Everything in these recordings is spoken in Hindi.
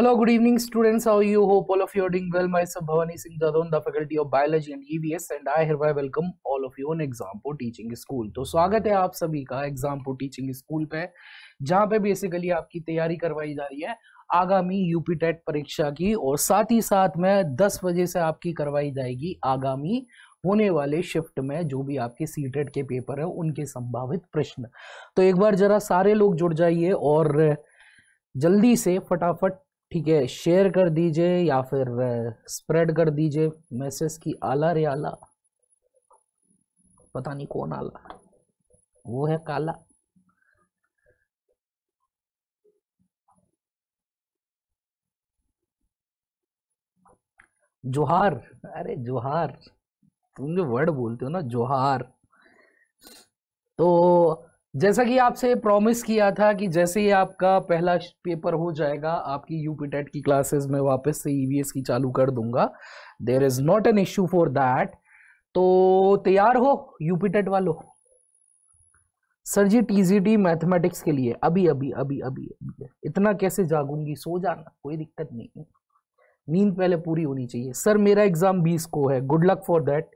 Hello, good evening students. How you hope all of you are doing well. Myself Bhavani Singh Dadon, the faculty of biology and EVS, and I hereby welcome all of you on exam for teaching school. तो स्वागत है आप सभी का एग्जाम फॉर टीचिंग स्कूल पे, जहाँ पे बेसिकली आपकी तैयारी करवाई जा रही है आगामी यूपी टेट परीक्षा की, और साथ ही साथ में 10 बजे से आपकी करवाई जाएगी आगामी होने वाले शिफ्ट में जो भी आपके सीटेट के पेपर है उनके संभावित प्रश्न। तो एक बार जरा सारे लोग जुड़ जाइए और जल्दी से फटाफट, ठीक है, शेयर कर दीजिए या फिर स्प्रेड कर दीजिए मैसेज की आला रे आला, पता नहीं कौन आला, वो है काला। जोहार, अरे जोहार, तुम जो वर्ड बोलते हो ना जोहार। तो जैसा कि आपसे प्रॉमिस किया था कि जैसे ही आपका पहला पेपर हो जाएगा आपकी यूपी टेट की क्लासेस में वापस से ईवीएस की चालू कर दूंगा। There is not an issue for that. तो तैयार हो यूपी टेट वालों? सर जी टीजीटी मैथमेटिक्स के लिए अभी अभी अभी अभी इतना कैसे जागूंगी, सो जाना, कोई दिक्कत नहीं है, नींद पहले पूरी होनी चाहिए। सर मेरा एग्जाम 20 को है, गुड लक फॉर दैट।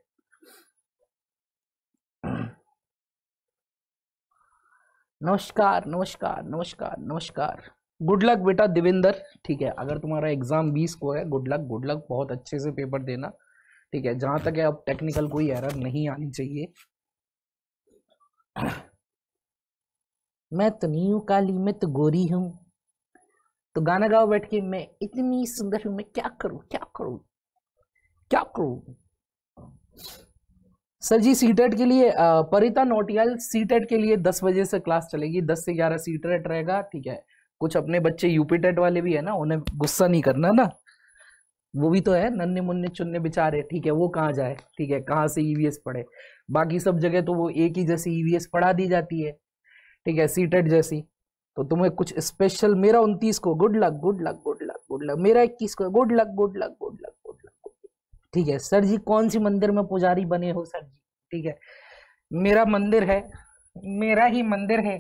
नमस्कार नमस्कार नमस्कार नमस्कार, गुड लक बेटा देवेंद्र, ठीक है। अगर तुम्हारा एग्जाम 20 को है, गुड लक गुड लक, बहुत अच्छे से पेपर देना, ठीक है। जहां तक है अब टेक्निकल कोई एरर नहीं आनी चाहिए। मैं तो नहीं हूं काली, मैं तो गोरी हूं। तो गाना गाओ बैठ के, मैं इतनी सुंदर हूं, मैं क्या करूं क्या करूं क्या करूं। सर जी सीटेट के लिए परिता नोटियाल, सीटेट के लिए 10 बजे से क्लास चलेगी, 10 से 11 सीटेट रहेगा, ठीक है। कुछ अपने बच्चे यूपी टेट वाले भी है ना, उन्हें गुस्सा नहीं करना ना, वो भी तो है नन्हे मुन्ने चुन्ने बेचारे, ठीक है। वो कहाँ जाए, ठीक है, कहाँ से ईवीएस पढ़े, बाकी सब जगह तो वो एक ही जैसी ईवीएस पढ़ा दी जाती है, ठीक है, सीटेट जैसी। तो तुम्हें कुछ स्पेशल, मेरा 29 को, good luck good luck good luck good luck. मेरा 21 को, good luck good luck good luck good luck, ठीक है। सर जी कौन सी मंदिर में पुजारी बने हो सर जी, ठीक है, मेरा मंदिर है, मेरा ही मंदिर है,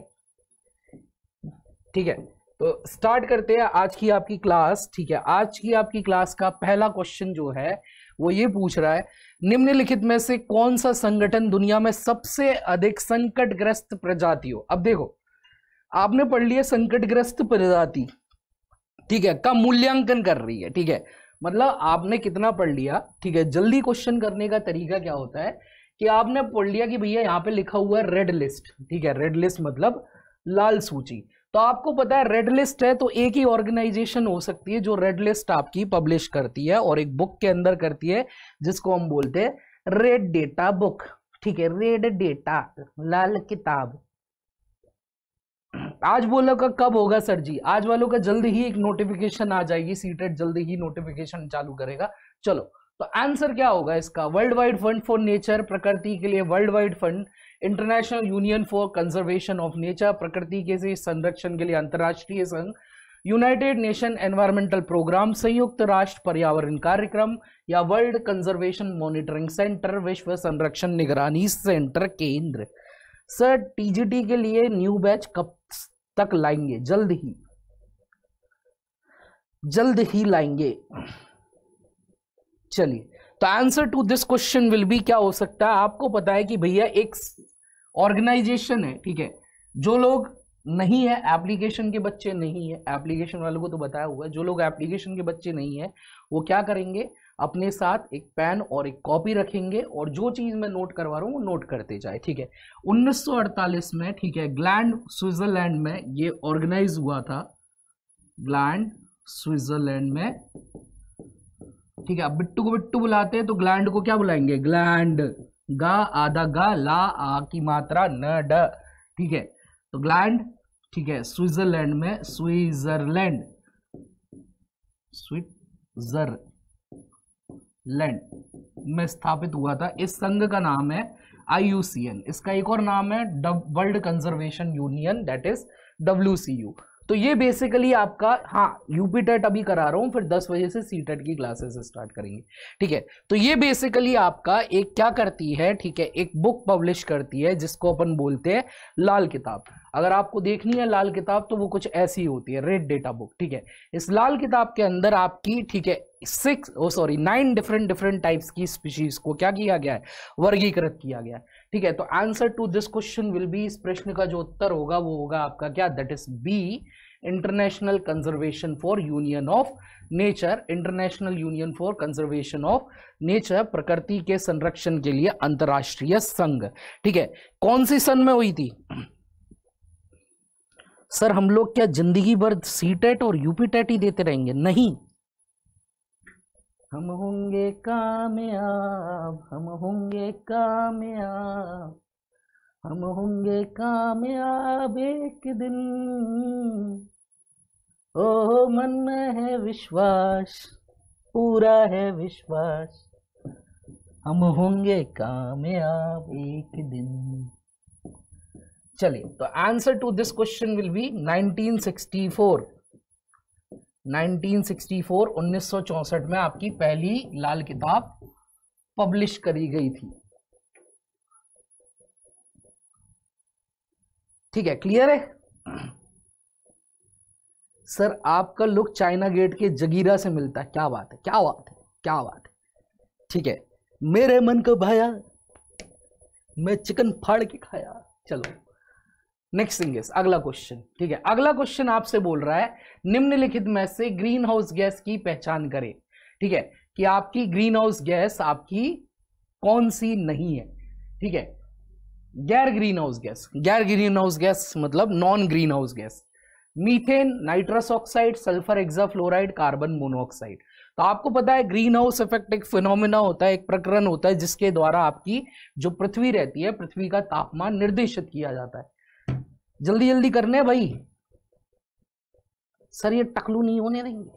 ठीक है। तो स्टार्ट करते हैं आज की आपकी क्लास, ठीक है। आज की आपकी क्लास का पहला क्वेश्चन जो है वो ये पूछ रहा है, निम्नलिखित में से कौन सा संगठन दुनिया में सबसे अधिक संकटग्रस्त प्रजातियों, अब देखो आपने पढ़ लिया संकटग्रस्त प्रजाति, ठीक है, का मूल्यांकन कर रही है, ठीक है, मतलब आपने कितना पढ़ लिया, ठीक है। जल्दी क्वेश्चन करने का तरीका क्या होता है कि आपने पढ़ लिया कि भैया यहाँ पे लिखा हुआ है रेड लिस्ट, ठीक है, रेड लिस्ट मतलब लाल सूची, तो आपको पता है रेड लिस्ट है तो एक ही ऑर्गेनाइजेशन हो सकती है जो रेड लिस्ट आपकी पब्लिश करती है और एक बुक के अंदर करती है जिसको हम बोलते हैं रेड डेटा बुक, ठीक है, रेड डेटा, लाल किताब। आज वालों का कब होगा सर जी? आज वालों का जल्द ही एक नोटिफिकेशन आ जाएगी, सीटेट जल्द ही नोटिफिकेशन चालू करेगा। चलो तो आंसर क्या होगा इसका, World Wide Fund for Nature, प्रकृति के लिए World Wide Fund, International Union for Conservation of Nature, प्रकृति के संरक्षण के लिए अंतर्राष्ट्रीय संघ, यूनाइटेड नेशन एनवायरमेंटल प्रोग्राम, संयुक्त राष्ट्र पर्यावरण कार्यक्रम, या वर्ल्ड कंजर्वेशन मॉनिटरिंग सेंटर, विश्व संरक्षण निगरानी सेंटर केंद्र। सर टीजीटी के लिए न्यू बैच कब तक लाएंगे? जल्द ही लाएंगे। चलिए तो answer to this question will be क्या हो सकता है, आपको पता है कि भैया एक ऑर्गेनाइजेशन है, ठीक है, जो लोग नहीं है एप्लीकेशन के बच्चे नहीं है, एप्लीकेशन वालों को तो बताया हुआ है, जो लोग एप्लीकेशन के बच्चे नहीं है वो क्या करेंगे, अपने साथ एक पेन और एक कॉपी रखेंगे और जो चीज मैं नोट करवा रहा हूँ वो नोट करते जाए, ठीक है। 1948 में, ठीक है, ग्लैंड स्विट्जरलैंड में ये ऑर्गेनाइज हुआ था, ग्लैंड स्विट्जरलैंड में, ठीक है। अब बिट्टू को बिट्टू बुलाते हैं तो ग्लैंड को क्या बुलाएंगे, ग्लैंड, गा आधा गा ला आ की मात्रा न ड, ठीक है, तो ग्लैंड, ठीक है, स्विट्जरलैंड में, स्विट्जरलैंड स्विट्जरलैंड में स्थापित हुआ था। इस संघ का नाम है IUCN, इसका एक और नाम है World Conservation Union, that is WCU। तो ये बेसिकली आपका, हाँ यूपी टेट अभी करा रहा हूँ, फिर 10 बजे से सीटेट की क्लासेस स्टार्ट करेंगे, ठीक है। तो ये बेसिकली आपका एक क्या करती है, ठीक है, एक बुक पब्लिश करती है जिसको अपन बोलते हैं लाल किताब। अगर आपको देखनी है लाल किताब तो वो कुछ ऐसी होती है, रेड डेटा बुक, ठीक है। इस लाल किताब के अंदर आपकी, ठीक है, 9 डिफरेंट टाइप्स की स्पीशीज को क्या किया गया है, वर्गीकृत किया गया है, ठीक है। तो answer to this question will be, इस प्रश्न का जो उत्तर होगा वो होगा आपका क्या, that is B, International Conservation for Union of Nature, International Union for Conservation of Nature, प्रकृति के संरक्षण के लिए अंतर्राष्ट्रीय संघ, ठीक है। कौन सी सन में हुई थी सर, हम लोग क्या जिंदगी भर सीटेट और यूपी टेट ही देते रहेंगे? नहीं, हम होंगे कामयाब, हम होंगे कामयाब, हम होंगे कामयाब एक दिन, ओ मन में है विश्वास, पूरा है विश्वास, हम होंगे कामयाब एक दिन। चलिए, तो answer to this question will be 1964 में आपकी पहली लाल किताब पब्लिश करी गई थी, ठीक है। क्लियर है सर, आपका लुक चाइना गेट के जगीरा से मिलता है, क्या बात है, क्या बात है, क्या बात है, ठीक है। मेरे मन को भाया, मैं चिकन फाड़ के खाया। चलो नेक्स्ट थिंग इज अगला क्वेश्चन, ठीक है। अगला क्वेश्चन आपसे बोल रहा है निम्नलिखित में से ग्रीन हाउस गैस की पहचान करें, ठीक है, कि आपकी ग्रीन हाउस गैस आपकी कौन सी नहीं है, ठीक है। गैर ग्रीन हाउस गैस, गैर ग्रीन हाउस गैस मतलब non greenhouse gas, methane, nitrous oxide, sulphur hexafluoride, carbon monoxide. तो आपको पता है ग्रीन हाउस इफेक्ट एक फिनोमिना होता है, एक प्रकरण होता है जिसके द्वारा आपकी जो पृथ्वी रहती है, पृथ्वी का तापमान निर्देशित किया जाता है। जल्दी जल्दी करने है भाई, सर ये टकलू नहीं होने देंगे,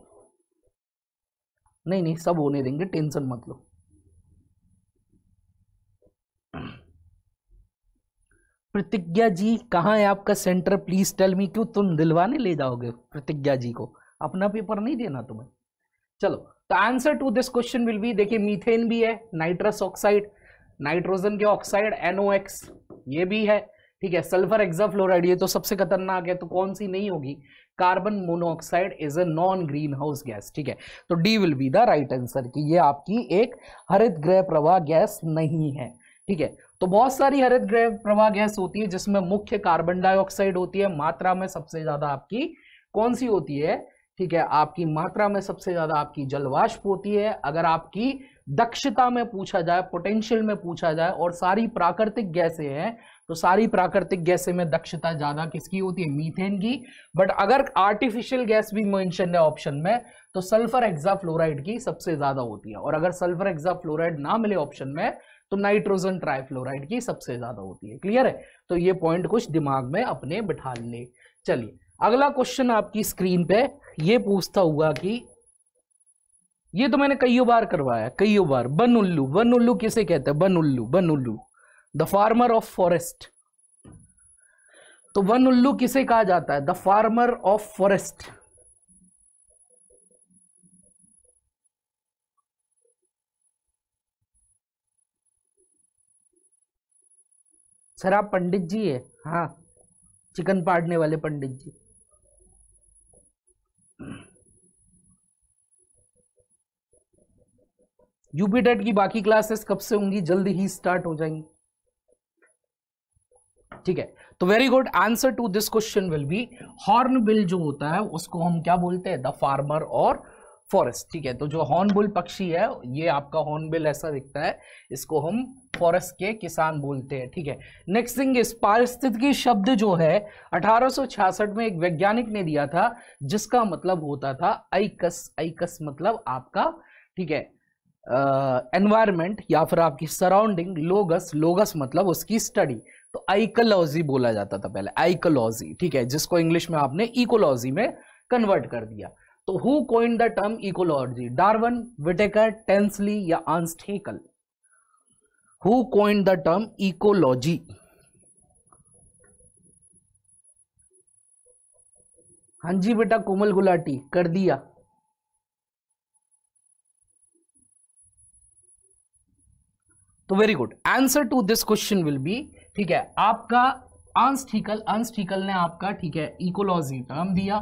नहीं नहीं सब होने देंगे, टेंशन मत लो। प्रतिज्ञा जी कहाँ है आपका सेंटर, प्लीज टेल मी, क्यों तुम दिलवाने ले जाओगे प्रतिज्ञा जी को, अपना पेपर नहीं देना तुम्हें। चलो, तो answer to this question will be, देखिए मीथेन भी है, नाइट्रस ऑक्साइड, नाइट्रोजन के ऑक्साइड NOx ये भी है, ठीक है, सल्फर हेक्साफ्लोराइड ये तो सबसे खतरनाक है, तो कौन सी नहीं होगी, carbon monoxide is a non greenhouse gas, ठीक है। तो D will be the right answer, कि ये आपकी एक हरित गृह प्रवाह गैस नहीं है, ठीक है। तो बहुत सारी हरित गृह प्रवाह गैस होती है जिसमें मुख्य कार्बन डाइऑक्साइड होती है, मात्रा में सबसे ज्यादा आपकी कौन सी होती है, ठीक है, आपकी मात्रा में सबसे ज्यादा आपकी जलवाष्प होती है। अगर आपकी दक्षता में पूछा जाए, पोटेंशियल में पूछा जाए, और सारी प्राकृतिक गैसें हैं तो सारी प्राकृतिक गैसें में दक्षता ज्यादा किसकी होती है, मीथेन की। बट अगर आर्टिफिशियल गैस भी मेंशन है ऑप्शन में तो सल्फर हेक्साफ्लोराइड की सबसे ज्यादा होती है, और अगर सल्फर हेक्साफ्लोराइड ना मिले ऑप्शन में तो नाइट्रोजन ट्राइफ्लोराइड की सबसे ज्यादा होती है। क्लियर है, तो ये पॉइंट कुछ दिमाग में अपने बिठा ले। चलिए, अगला क्वेश्चन आपकी स्क्रीन पे ये पूछता हुआ कि ये तो मैंने कईयों बार करवाया, कईयों बार, बन उल्लू, बन उल्लू किसे कहते हैं, बन उल्लू, बन उल्लू द फार्मर ऑफ फॉरेस्ट, तो वन उल्लू किसे कहा जाता है, the farmer of forest, sir आप पंडित जी है, हाँ चिकन पाड़ने वाले पंडित जी, यूपी टेट की बाकी क्लासेस कब से होंगी, जल्द ही स्टार्ट हो जाएंगी, ठीक है। तो very good, answer to this question will be hornbill जो होता है उसको हम क्या बोलते हैं, द फार्मर और फॉरेस्ट, ठीक है। तो जो हॉर्नबिल पक्षी है ये आपका हॉर्नबिल ऐसा दिखता है, इसको हम फॉरेस्ट के किसान बोलते हैं, ठीक है। नेक्स्ट थिंग इज पारिस्थितिकी शब्द जो है 1866 में एक वैज्ञानिक ने दिया था जिसका मतलब होता था आइकस, आइकस मतलब आपका, ठीक है, एनवायरमेंट या फिर आपकी सराउंडिंग, लोगस, लोगस मतलब उसकी स्टडी, तो आइकोलॉजी बोला जाता था पहले, आइकोलॉजी, ठीक है, जिसको इंग्लिश में आपने इकोलॉजी में कन्वर्ट कर दिया। तो who coined the term ecology, Darwin, Whittaker, Tansley या Ernst Haeckel, who coined the term ecology, हाँ जी बेटा कोमल गुलाटी कर दिया। तो very good, answer to this question will be, ठीक है, आपका अंश ठीकल ने आपका, ठीक है, इकोलॉजी टर्म दिया।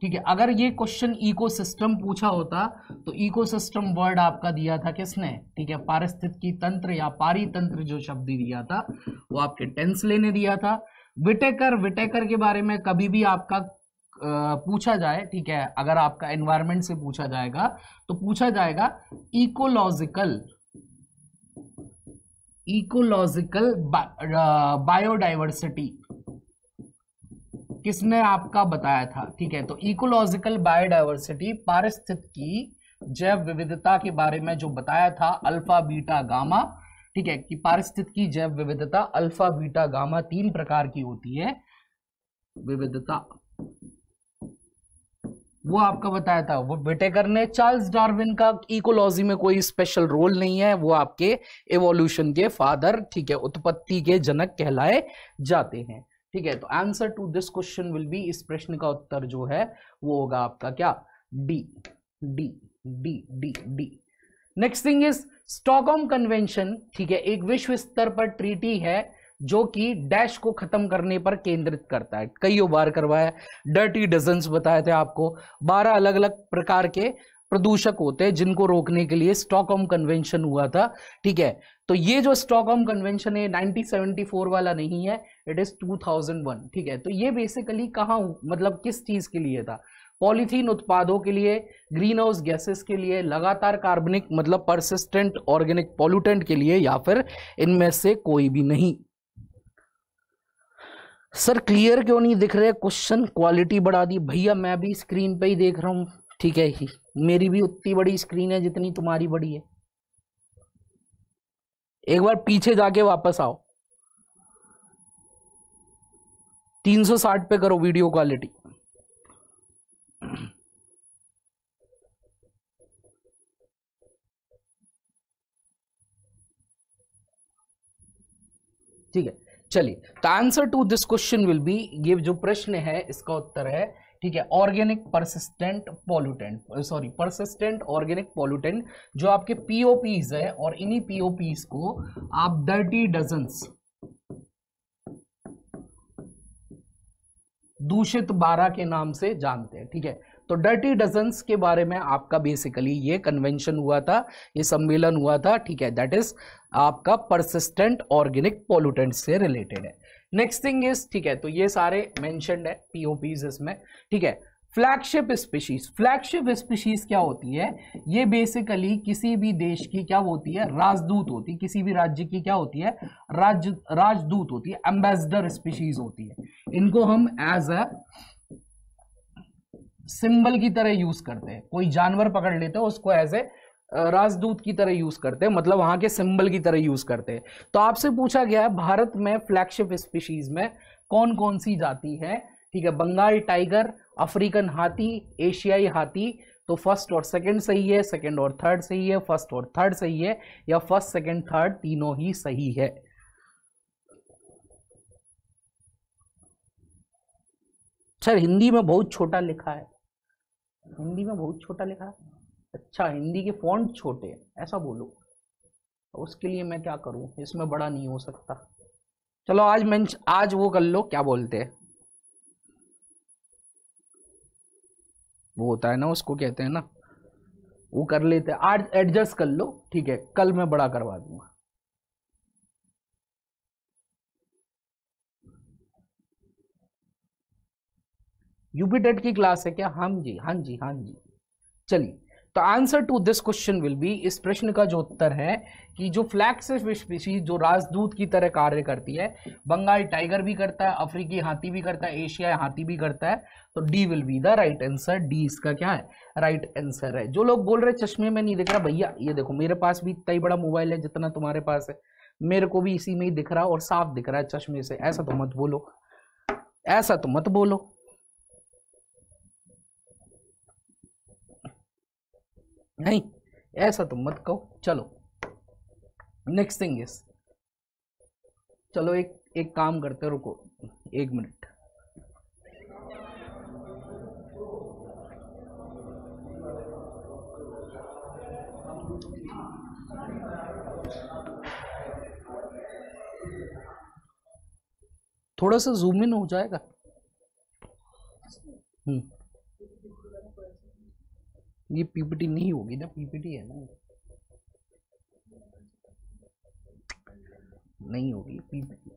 ठीक है, अगर ये क्वेश्चन इकोसिस्टम पूछा होता तो इकोसिस्टम वर्ड आपका दिया था किसने, ठीक है, पारिस्थितिकी तंत्र या पारितंत्र जो शब्द दिया था वो आपके टेंसले ने दिया था। विटेकर के बारे में कभी भी आपका पूछा जाए, ठीक है, अगर आपका एनवायरमेंट से पूछा जाएगा तो पूछा जाएगा इकोलॉजिकल बायोडाइवर्सिटी किसने आपका बताया था, ठीक है। तो इकोलॉजिकल बायोडाइवर्सिटी पारिस्थितिकी जैव विविधता के बारे में जो बताया था अल्फा बीटा गामा, ठीक है, कि पारिस्थितिकी जैव विविधता अल्फा बीटा गामा 3 प्रकार की होती है विविधता, वो आपका बताया था वो विटेकर ने। चार्ल्स डार्विन का इकोलॉजी में कोई स्पेशल रोल नहीं है, वो आपके एवोल्यूशन के फादर, ठीक है, उत्पत्ति के जनक कहलाए जाते हैं। ठीक है, तो answer to this question will be, इस प्रश्न का उत्तर जो है वो होगा आपका क्या, D D D D D. Next thing is Stockholm Convention, ठीक है, एक विश्व स्तर पर ट्रीटी है जो कि डैश को खत्म करने पर केंद्रित करता है। कईयों बार करवाया, डर्टी डजन्स बताए थे आपको, 12 अलग अलग प्रकार के प्रदूषक होते हैं जिनको रोकने के लिए स्टॉकहोम कन्वेंशन हुआ था। ठीक है, तो ये जो स्टॉकहोम कन्वेंशन है 1974 वाला नहीं है, इट इज 2001। ठीक है, तो ये बेसिकली कहाँ, मतलब किस चीज के लिए था, पॉलीथीन उत्पादों के लिए, ग्रीन हाउस गैसेस के लिए, लगातार कार्बनिक मतलब परसिस्टेंट ऑर्गेनिक पॉल्यूटेंट के लिए, या फिर इनमें से कोई भी नहीं। सर क्लियर क्यों नहीं दिख रहे क्वेश्चन, क्वालिटी बढ़ा दी। भैया मैं भी स्क्रीन पे ही देख रहा हूँ, ठीक है, ही मेरी भी उतनी बड़ी स्क्रीन है जितनी तुम्हारी बड़ी है। एक बार पीछे जाके वापस आओ, 360 पे करो वीडियो क्वालिटी। ठीक है, चलिए, तो answer to this question will be, ये जो प्रश्न है इसका उत्तर है, ठीक है, organic persistent pollutant, sorry persistent organic pollutant, जो आपके पीओपीज है, और इन्हीं पीओपीज को आप डर्टी डजन्स दूषित 12 के नाम से जानते हैं। ठीक है, तो डर्टी डजन्स के बारे में आपका बेसिकली ये कन्वेंशन हुआ था, ये सम्मेलन हुआ था, ठीक है, दैट इज आपका परसिस्टेंट ऑर्गेनिक पॉल्यूटेंट से रिलेटेड है। नेक्स्ट थिंग इज, ठीक है, तो ये सारे मेंशन्ड है पीओपीज इसमें। ठीक है, फ्लैगशिप स्पीशीज, फ्लैगशिप स्पीशीज क्या होती है, ये बेसिकली किसी भी देश की क्या होती है, राजदूत होती है, किसी भी राज्य की क्या होती है, राजदूत होती है, एम्बेसडर स्पीशीज होती है। इनको हम एज अ सिंबल की तरह यूज करते हैं, कोई जानवर पकड़ लेते हैं उसको एज ए राजदूत की तरह यूज करते हैं, मतलब वहां के सिंबल की तरह यूज करते हैं। तो आपसे पूछा गया है भारत में फ्लैगशिप स्पीशीज में कौन कौन सी जाती है, ठीक है, बंगाल टाइगर, अफ्रीकन हाथी, एशियाई हाथी। तो फर्स्ट और सेकंड सही है, सेकंड और थर्ड सही है, फर्स्ट और थर्ड सही है, या फर्स्ट सेकंड थर्ड तीनों ही सही है। सर हिंदी में बहुत छोटा लिखा है, हिंदी में बहुत छोटा लिखा है, अच्छा हिंदी के फॉन्ट छोटे हैं, ऐसा बोलो, उसके लिए मैं क्या करूं, इसमें बड़ा नहीं हो सकता। चलो आज वो कर लो, क्या बोलते हैं वो होता है ना, उसको कहते हैं ना, वो कर लेते हैं, आज एडजस्ट कर लो, ठीक है, कल मैं बड़ा करवा दूंगा। यूपी टेट की क्लास है क्या, हाँ जी हाँ जी हाँ जी। चलिए, तो answer to this question will be, इस प्रश्न का जो उत्तर है कि जो फ्लैगशिप स्पीशीज जो राजदूत की तरह कार्य करती है, बंगाल टाइगर भी करता है, अफ्रीकी हाथी भी करता है, एशियाई हाथी भी करता है, तो D will be the right answer. D इसका क्या है, राइट आंसर है। जो लोग बोल रहे चश्मे में नहीं दिख रहा, भैया ये देखो मेरे पास भी इतना ही बड़ा मोबाइल है जितना तुम्हारे पास है, मेरे को भी इसी में ही दिख रहा और साफ दिख रहा है चश्मे से, ऐसा तो मत बोलो, ऐसा तो मत बोलो। नहीं ऐसा तो मत कहो। चलो नेक्स्ट थिंग इज, चलो एक काम करते, रुको एक मिनट। थोड़ा सा जूम इन हो जाएगा। ये पीपीटी नहीं होगी ना, पीपीटी है ना, नहीं होगी पीपीटी।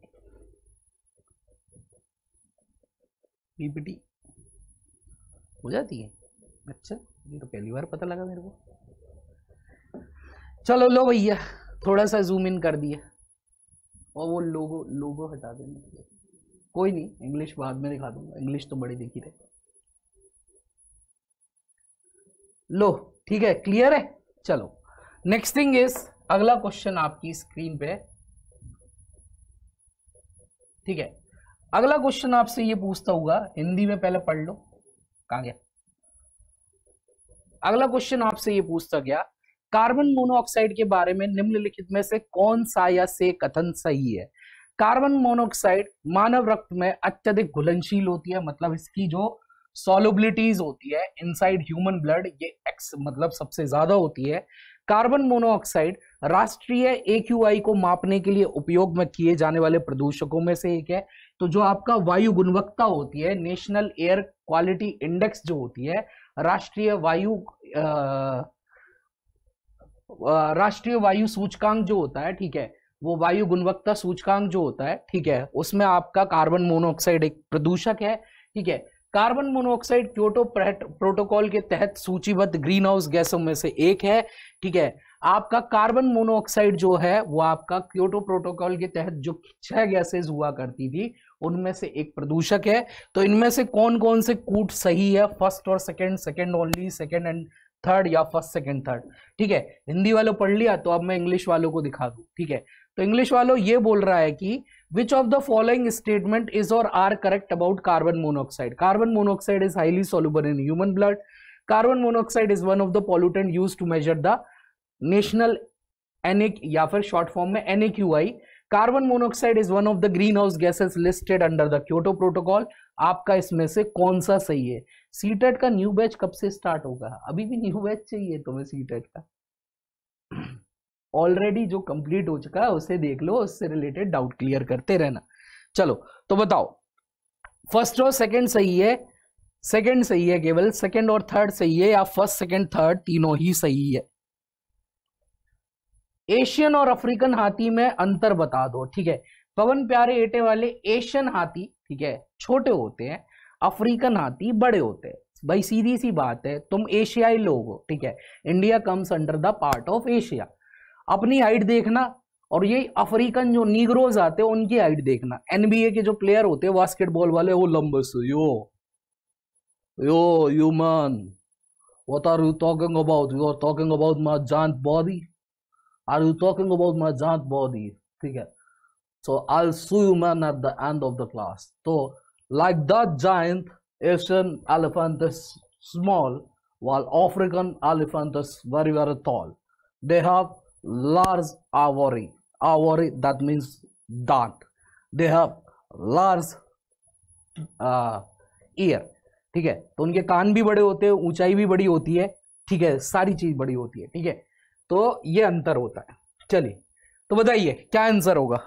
पीपीटी हो जाती है? अच्छा, ये तो पहली बार पता लगा मेरे को। चलो लो भैया, थोड़ा सा जूम इन कर दिया। और वो लोगो लोगो हटा देना, कोई नहीं, इंग्लिश बाद में दिखा दूंगा, इंग्लिश तो बड़ी दिखी रहे। लो ठीक है, क्लियर है। चलो नेक्स्ट थिंग इज, अगला क्वेश्चन आपकी स्क्रीन पे है, ठीक है। अगला क्वेश्चन आपसे ये पूछता होगा, हिंदी में पहले पढ़ लो, कहां गया। अगला क्वेश्चन आपसे ये पूछता गया, कार्बन मोनोऑक्साइड के बारे में निम्नलिखित में से कौन सा या से कथन सही है। कार्बन मोनोऑक्साइड मानव रक्त में अत्यधिक घुलनशील होती है, मतलब इसकी जो सॉल्युबिलिटीज होती है इनसाइड ह्यूमन ब्लड, ये एक्स मतलब सबसे ज्यादा होती है। कार्बन मोनोऑक्साइड राष्ट्रीय AQI को मापने के लिए उपयोग में किए जाने वाले प्रदूषकों में से एक है। तो जो आपका वायु गुणवत्ता होती है, नेशनल एयर क्वालिटी इंडेक्स जो होती है, राष्ट्रीय वायु सूचकांक जो होता है, ठीक है, वो वायु गुणवत्ता सूचकांक जो होता है, ठीक है, उसमें आपका कार्बन मोनोऑक्साइड एक प्रदूषक है, ठीक है। कार्बन मोनोऑक्साइड क्योटो प्रोटोकॉल के तहत सूचीबद्ध ग्रीन हाउस गैसों में से एक है, ठीक है। आपका कार्बन मोनोऑक्साइड जो है वो आपका क्योटो प्रोटोकॉल के तहत जो 6 गैसेज हुआ करती थी उनमें से एक प्रदूषक है। तो इनमें से कौन कौन से कूट सही है, फर्स्ट और second, second only, second and third, या फर्स्ट सेकंड थर्ड, ठीक है। हिंदी वालों पढ़ लिया, तो अब मैं इंग्लिश वालों को दिखा दूं, ठीक है। तो इंग्लिश वालों ये बोल रहा है कि which of the following statement is or are correct about carbon monoxide. Carbon monoxide is highly soluble in human blood. Carbon monoxide is one of the pollutant use to measure the national NA या फिर शॉर्ट फॉर्म में NAQI। Carbon monoxide is one of the greenhouse gases listed under the Kyoto Protocol. आपका इसमें से कौन सा सही है। सीटेट का न्यू बैच कब से स्टार्ट होगा। अभी भी न्यू बैच चाहिए तुम्हें सीटेट का। ऑलरेडी जो कंप्लीट हो चुका है उसे देख लो, उससे रिलेटेड डाउट क्लियर करते रहना। चलो तो बताओ, फर्स्ट और सेकंड सही है, सेकंड सही है केवल, सेकंड और थर्ड सही है, या फर्स्ट सेकंड थर्ड तीनों ही सही है। एशियन और अफ्रीकन हाथी में अंतर बता दो, ठीक है। पवन प्यारे एटे वाले, एशियन हाथी ठीक है छोटे होते हैं, अफ्रीकन हाथी बड़े होते हैं। भाई सीधी सी बात है, तुम एशियाई लोग हो, ठीक है। India comes under the part of Asia. अपनी हाइट देखना और ये अफ्रीकन जो नीग्रोज आते हैं उनकी हाइट देखना। NBA के जो प्लेयर होते हैं बास्केटबॉल वाले, वो लंबे से, yo yo human what are you talking about, you are talking about my joint body, are you talking about my joint body, ठीक है। So I'll sue you man at the end of the class. So like that giant Asian elephant is small, while African elephant is very very tall. They have large ovary. Ovary that means dart. They have large ear. ठीक है, तो उनके कान भी बड़े होते हैं, ऊंचाई भी बड़ी होती है, ठीक है, सारी चीज बड़ी होती है, ठीक है। तो ये अंतर होता है। चलिए तो बताइए क्या आंसर होगा।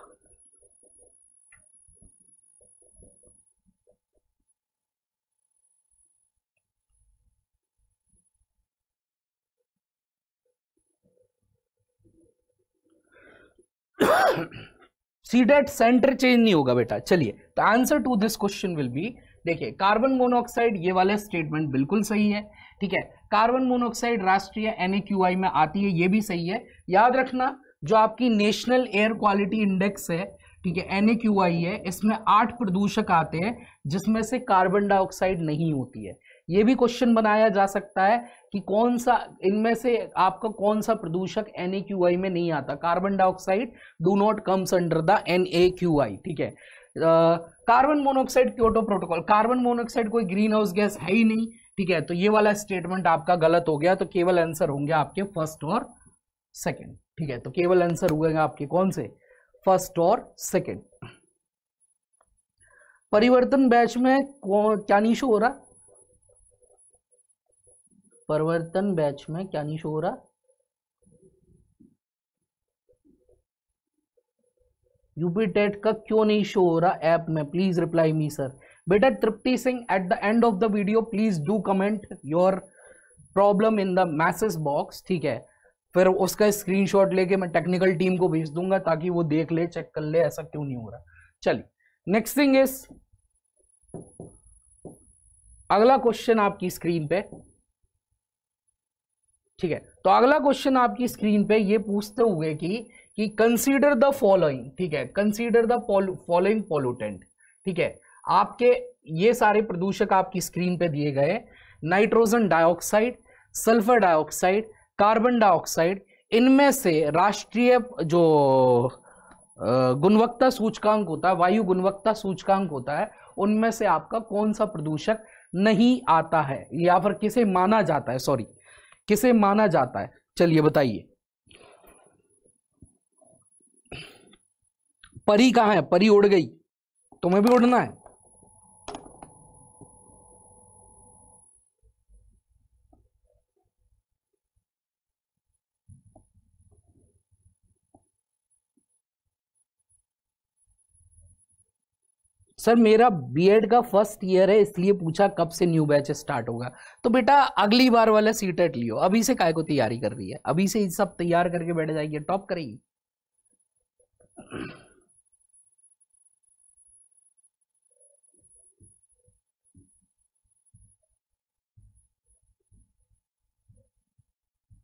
सीटेट सेंटर चेंज नहीं होगा बेटा। चलिए तो answer to this question will be, देखिए कार्बन मोनोऑक्साइड ये वाले स्टेटमेंट बिल्कुल सही है, ठीक है। कार्बन मोनोऑक्साइड राष्ट्रीय NAQI में आती है, ये भी सही है। याद रखना जो आपकी नेशनल एयर क्वालिटी इंडेक्स है, ठीक है, NAQI है, इसमें 8 प्रदूषक आते हैं जिसमें से कार्बन डाइऑक्साइड नहीं होती है। ये भी क्वेश्चन बनाया जा सकता है कि कौन सा इनमें से आपका कौन सा प्रदूषक NAQI में नहीं आता। Carbon dioxide do not comes under the NAQI, ठीक है। Carbon monoxide Kyoto Protocol, carbon monoxide कोई ग्रीन हाउस गैस है ही नहीं, ठीक है। तो ये वाला स्टेटमेंट आपका गलत हो गया। तो केवल आंसर होंगे आपके फर्स्ट और सेकेंड, ठीक है। तो केवल आंसर होगा आपके कौन से, फर्स्ट और सेकेंड। परिवर्तन बैच में क्या नहीं शो हो रहा, परिवर्तन बैच में क्या नहीं शो हो रहा। यूपी टेट का क्यों नहीं शो हो रहा ऐप में? Please reply me sir. बेटा Tripti Singh, at the end of the video please do comment your problem in the message box, ठीक है? फिर उसका स्क्रीनशॉट लेके मैं टेक्निकल टीम को भेज दूंगा ताकि वो देख ले, चेक कर ले ऐसा क्यों नहीं हो रहा। चलिए नेक्स्ट थिंग इज, अगला क्वेश्चन आपकी स्क्रीन पे, ठीक है? तो अगला क्वेश्चन आपकी स्क्रीन पे ये पूछते हुए कि कंसीडर द फॉलोइंग, ठीक है? कंसीडर द फॉलोइंग पोल्यूटेंट, ठीक है? आपके ये सारे प्रदूषक आपकी स्क्रीन पे दिए गए, nitrogen dioxide, sulphur dioxide, carbon dioxide. इनमें से राष्ट्रीय जो गुणवत्ता सूचकांक होता है, वायु गुणवत्ता सूचकांक होता है, उनमें से आपका कौन सा प्रदूषक नहीं आता है या फिर किसे माना जाता है, सॉरी किसे माना जाता है? चलिए बताइए। परी कहाँ है? परी उड़ गई, तुम्हें भी उड़ना है। सर मेरा बीएड का फर्स्ट ईयर है इसलिए पूछा कब से न्यू बैच स्टार्ट होगा। तो बेटा अगली बार वाला सीटेट लियो, अभी से काहे को तैयारी कर रही है? अभी से सब तैयार करके बैठ जाएगी, टॉप करेगी।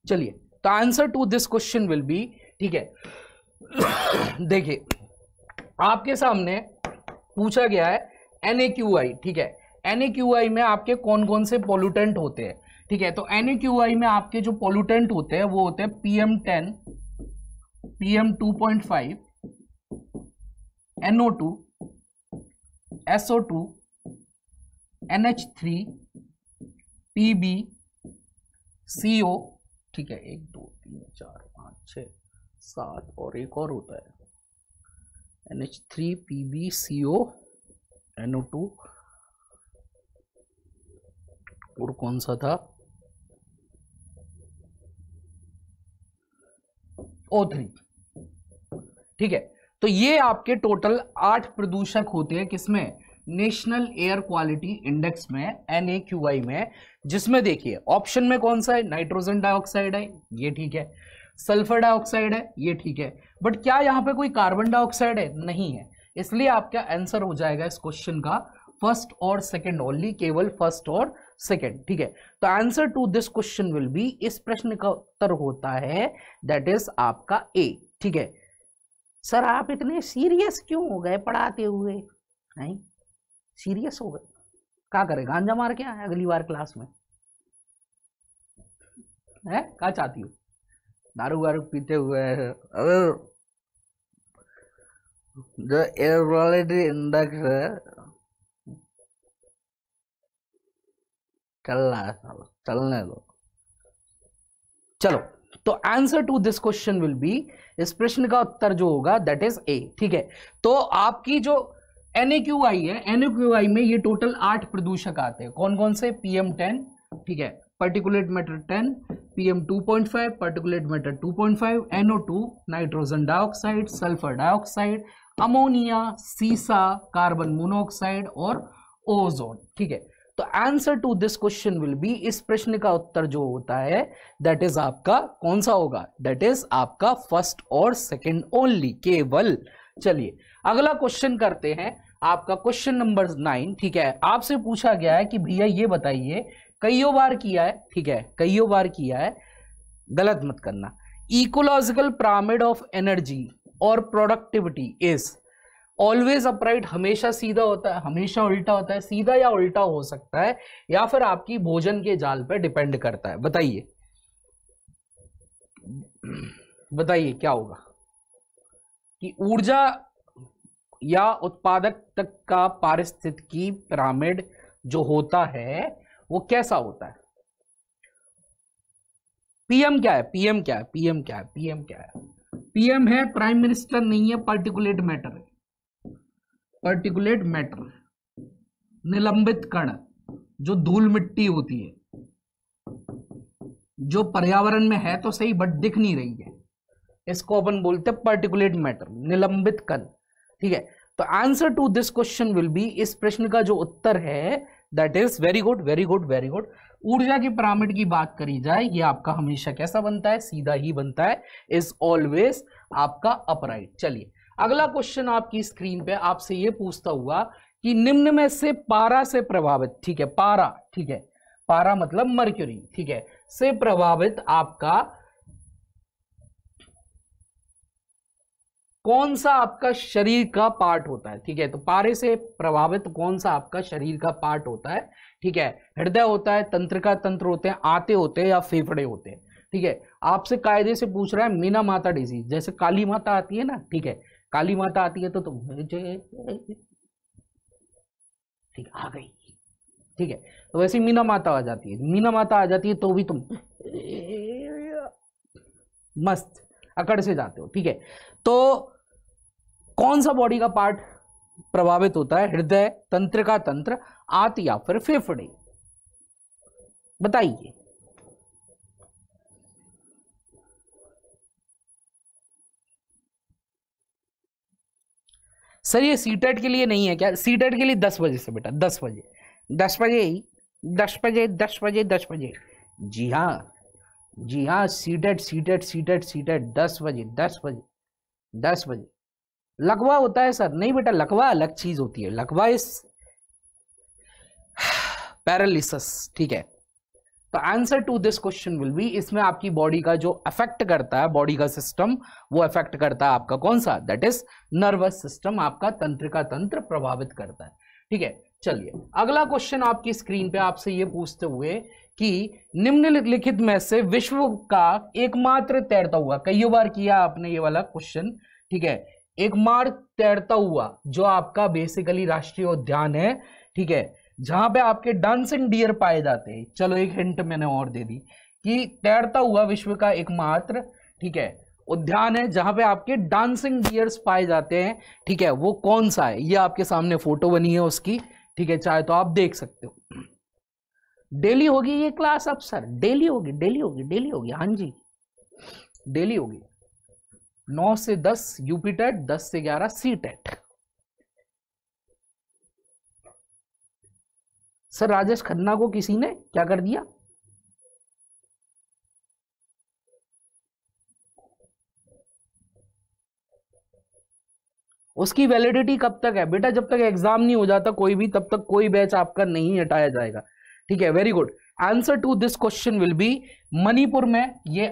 चलिए तो answer to this question will be, ठीक है? देखिए आपके सामने पूछा गया है NAQI, ठीक है? NAQI में आपके कौन कौन से पॉल्यूटेंट होते हैं, ठीक है? तो NAQI में आपके जो पॉल्यूटेंट होते हैं वो होते हैं PM10, PM2.5, NO2, SO2, NH3, PB, CO, ठीक है? 1 2 3 4 5 6 7 और एक और होता है NH3, PB, CO, NO2 और कौन सा था? O3, ठीक है? तो ये आपके टोटल 8 प्रदूषक होते हैं किसमें? नेशनल एयर क्वालिटी इंडेक्स में NAQI में, जिसमें देखिए ऑप्शन में कौन सा है? नाइट्रोजन डाइऑक्साइड है, ये ठीक है, सल्फर डाइऑक्साइड है, ये ठीक है, बट क्या यहाँ पे कोई कार्बन डाइऑक्साइड है? नहीं है। इसलिए आपका आंसर हो जाएगा इस क्वेश्चन का फर्स्ट और सेकंड ओनली, केवल फर्स्ट और सेकंड, ठीक है? तो answer to this question will be, इस प्रश्न का उत्तर होता है दैट इज आपका ए, ठीक है? सर आप इतने सीरियस क्यों हो गए पढ़ाते हुए? नहीं सीरियस हो गए, क्या करे गांजा मार के आए अगली बार क्लास में, है क्या चाहती हो? दारू वारू पीते हुए जो एयर क्वालिटी इंडेक्स है चलना है, चलने दो। चलो तो answer to this question will be, इस प्रश्न का उत्तर जो होगा दैट इज ए, ठीक है? तो आपकी जो NAQI है, NAQI में ये टोटल 8 प्रदूषक आते हैं, कौन कौन से? PM10, ठीक है, particulate matter 10, PM2.5, particulate matter 2.5, NO2, nitrogen dioxide, sulfur dioxide, ammonia, सीसा, carbon monoxide और ozone, ठीक है? तो answer to this question will be, इस प्रश्न का उत्तर जो होता है दैट इज आपका कौन सा होगा? दैट इज आपका फर्स्ट और सेकेंड ओनली, केवल। चलिए अगला क्वेश्चन करते हैं, आपका क्वेश्चन नंबर 9, ठीक है? आपसे पूछा गया है कि भैया ये बताइए, कईयों बार किया है, ठीक है, कईयों बार किया है, गलत मत करना, इकोलॉजिकल पिरामिड ऑफ एनर्जी और प्रोडक्टिविटी इज ऑलवेज अपराइट, हमेशा सीधा होता है, हमेशा उल्टा होता है, सीधा या उल्टा हो सकता है या फिर आपकी भोजन के जाल पर डिपेंड करता है। बताइए बताइए क्या होगा? कि ऊर्जा या उत्पादक तक का पारिस्थितिकी पिरामिड जो होता है वो कैसा होता है? पीएम क्या है? पीएम क्या है? पीएम क्या है? पीएम क्या है? पीएम है प्राइम मिनिस्टर नहीं है, पार्टिकुलेट मैटर है, पार्टिकुलेट मैटर, निलंबित कण जो धूल मिट्टी होती है, जो पर्यावरण में है तो सही बट दिख नहीं रही है, इसको अपन बोलते हैं पार्टिकुलेट मैटर, निलंबित कण। ठीक है, तो answer to this question will be, इस प्रश्न का जो उत्तर है that is very good very good very good. ऊर्जा के पिरामिड की बात करी जाए, ये आपका हमेशा कैसा बनता है, सीधा ही बनता है, इज ऑलवेज आपका अपराइट। चलिए अगला क्वेश्चन आपकी स्क्रीन पे आपसे ये पूछता हुआ कि निम्न में से पारा से प्रभावित, ठीक है पारा, ठीक है पारा मतलब मर्क्यूरी, ठीक है, से प्रभावित आपका कौन सा आपका शरीर का पार्ट होता है, ठीक है, तो पारे से प्रभावित कौन सा आपका शरीर का पार्ट होता है, ठीक है, हृदय होता है, तंत्रिका तंत्र होते हैं, आंतें होते हैं या फेफड़े होते हैं, ठीक है। आपसे कायदे से पूछ रहा है मीना माता डिजीज, जैसे काली माता आती है ना, ठीक है, काली माता आती है तो तुम ठीक आ गई, ठीक है, तो वैसे मीना माता आ जाती है, मीना माता आ जाती है तो भी तुम मस्त अकड़ से जाते हो, ठीक है। तो कौन सा बॉडी का पार्ट प्रभावित होता है, हृदय, तंत्रिका तंत्र, आंत या फिर फेफड़े, बताइए। सर ये सीटेट के लिए नहीं है क्या? सीटेट के लिए 10 बजे से बेटा, 10 बजे 10 बजे 10 बजे 10 बजे 10 बजे, जी हाँ जी हाँ, सीटेट सीटेट सीटेट सीटेट 10 बजे 10 बजे 10 बजे। लकवा होता है सर? नहीं बेटा, लकवा अलग चीज होती है, लकवा इस पैरालिसिस, ठीक है। तो answer to this question will be, इसमें आपकी बॉडी का जो अफेक्ट करता है, बॉडी का सिस्टम, वो अफेक्ट करता है आपका कौन सा, दैट इज नर्वस सिस्टम, आपका तंत्रिका तंत्र प्रभावित करता है, ठीक है। चलिए अगला क्वेश्चन आपकी स्क्रीन पे आपसे ये पूछते हुए कि निम्नलिखित में से विश्व का एकमात्र तैरता हुआ, कईयों बार किया आपने ये वाला क्वेश्चन, ठीक है, एकमात्र तैरता हुआ जो आपका बेसिकली राष्ट्रीय उद्यान है, ठीक है, जहां पे आपके डांसिंग डियर पाए जाते हैं। चलो एक हिंट मैंने और दे दी कि तैरता हुआ विश्व का एकमात्र, ठीक है, उद्यान है जहां पे आपके डांसिंग डियर्स पाए जाते हैं, ठीक है, वो कौन सा है, ये आपके सामने फोटो बनी है उसकी, ठीक है, चाहे तो आप देख सकते हो। डेली होगी ये क्लास अब सर? डेली होगी डेली होगी डेली होगी, हाँ जी डेली होगी, 9 से 10 यूपी टेट, 10 से 11 सीटेट। सर राजेश खन्ना को किसी ने क्या कर दिया? उसकी वैलिडिटी कब तक है? बेटा जब तक एग्जाम नहीं हो जाता कोई भी, तब तक कोई बैच आपका नहीं हटाया जाएगा, ठीक है। Very good, answer to this question will be, Manipur में ये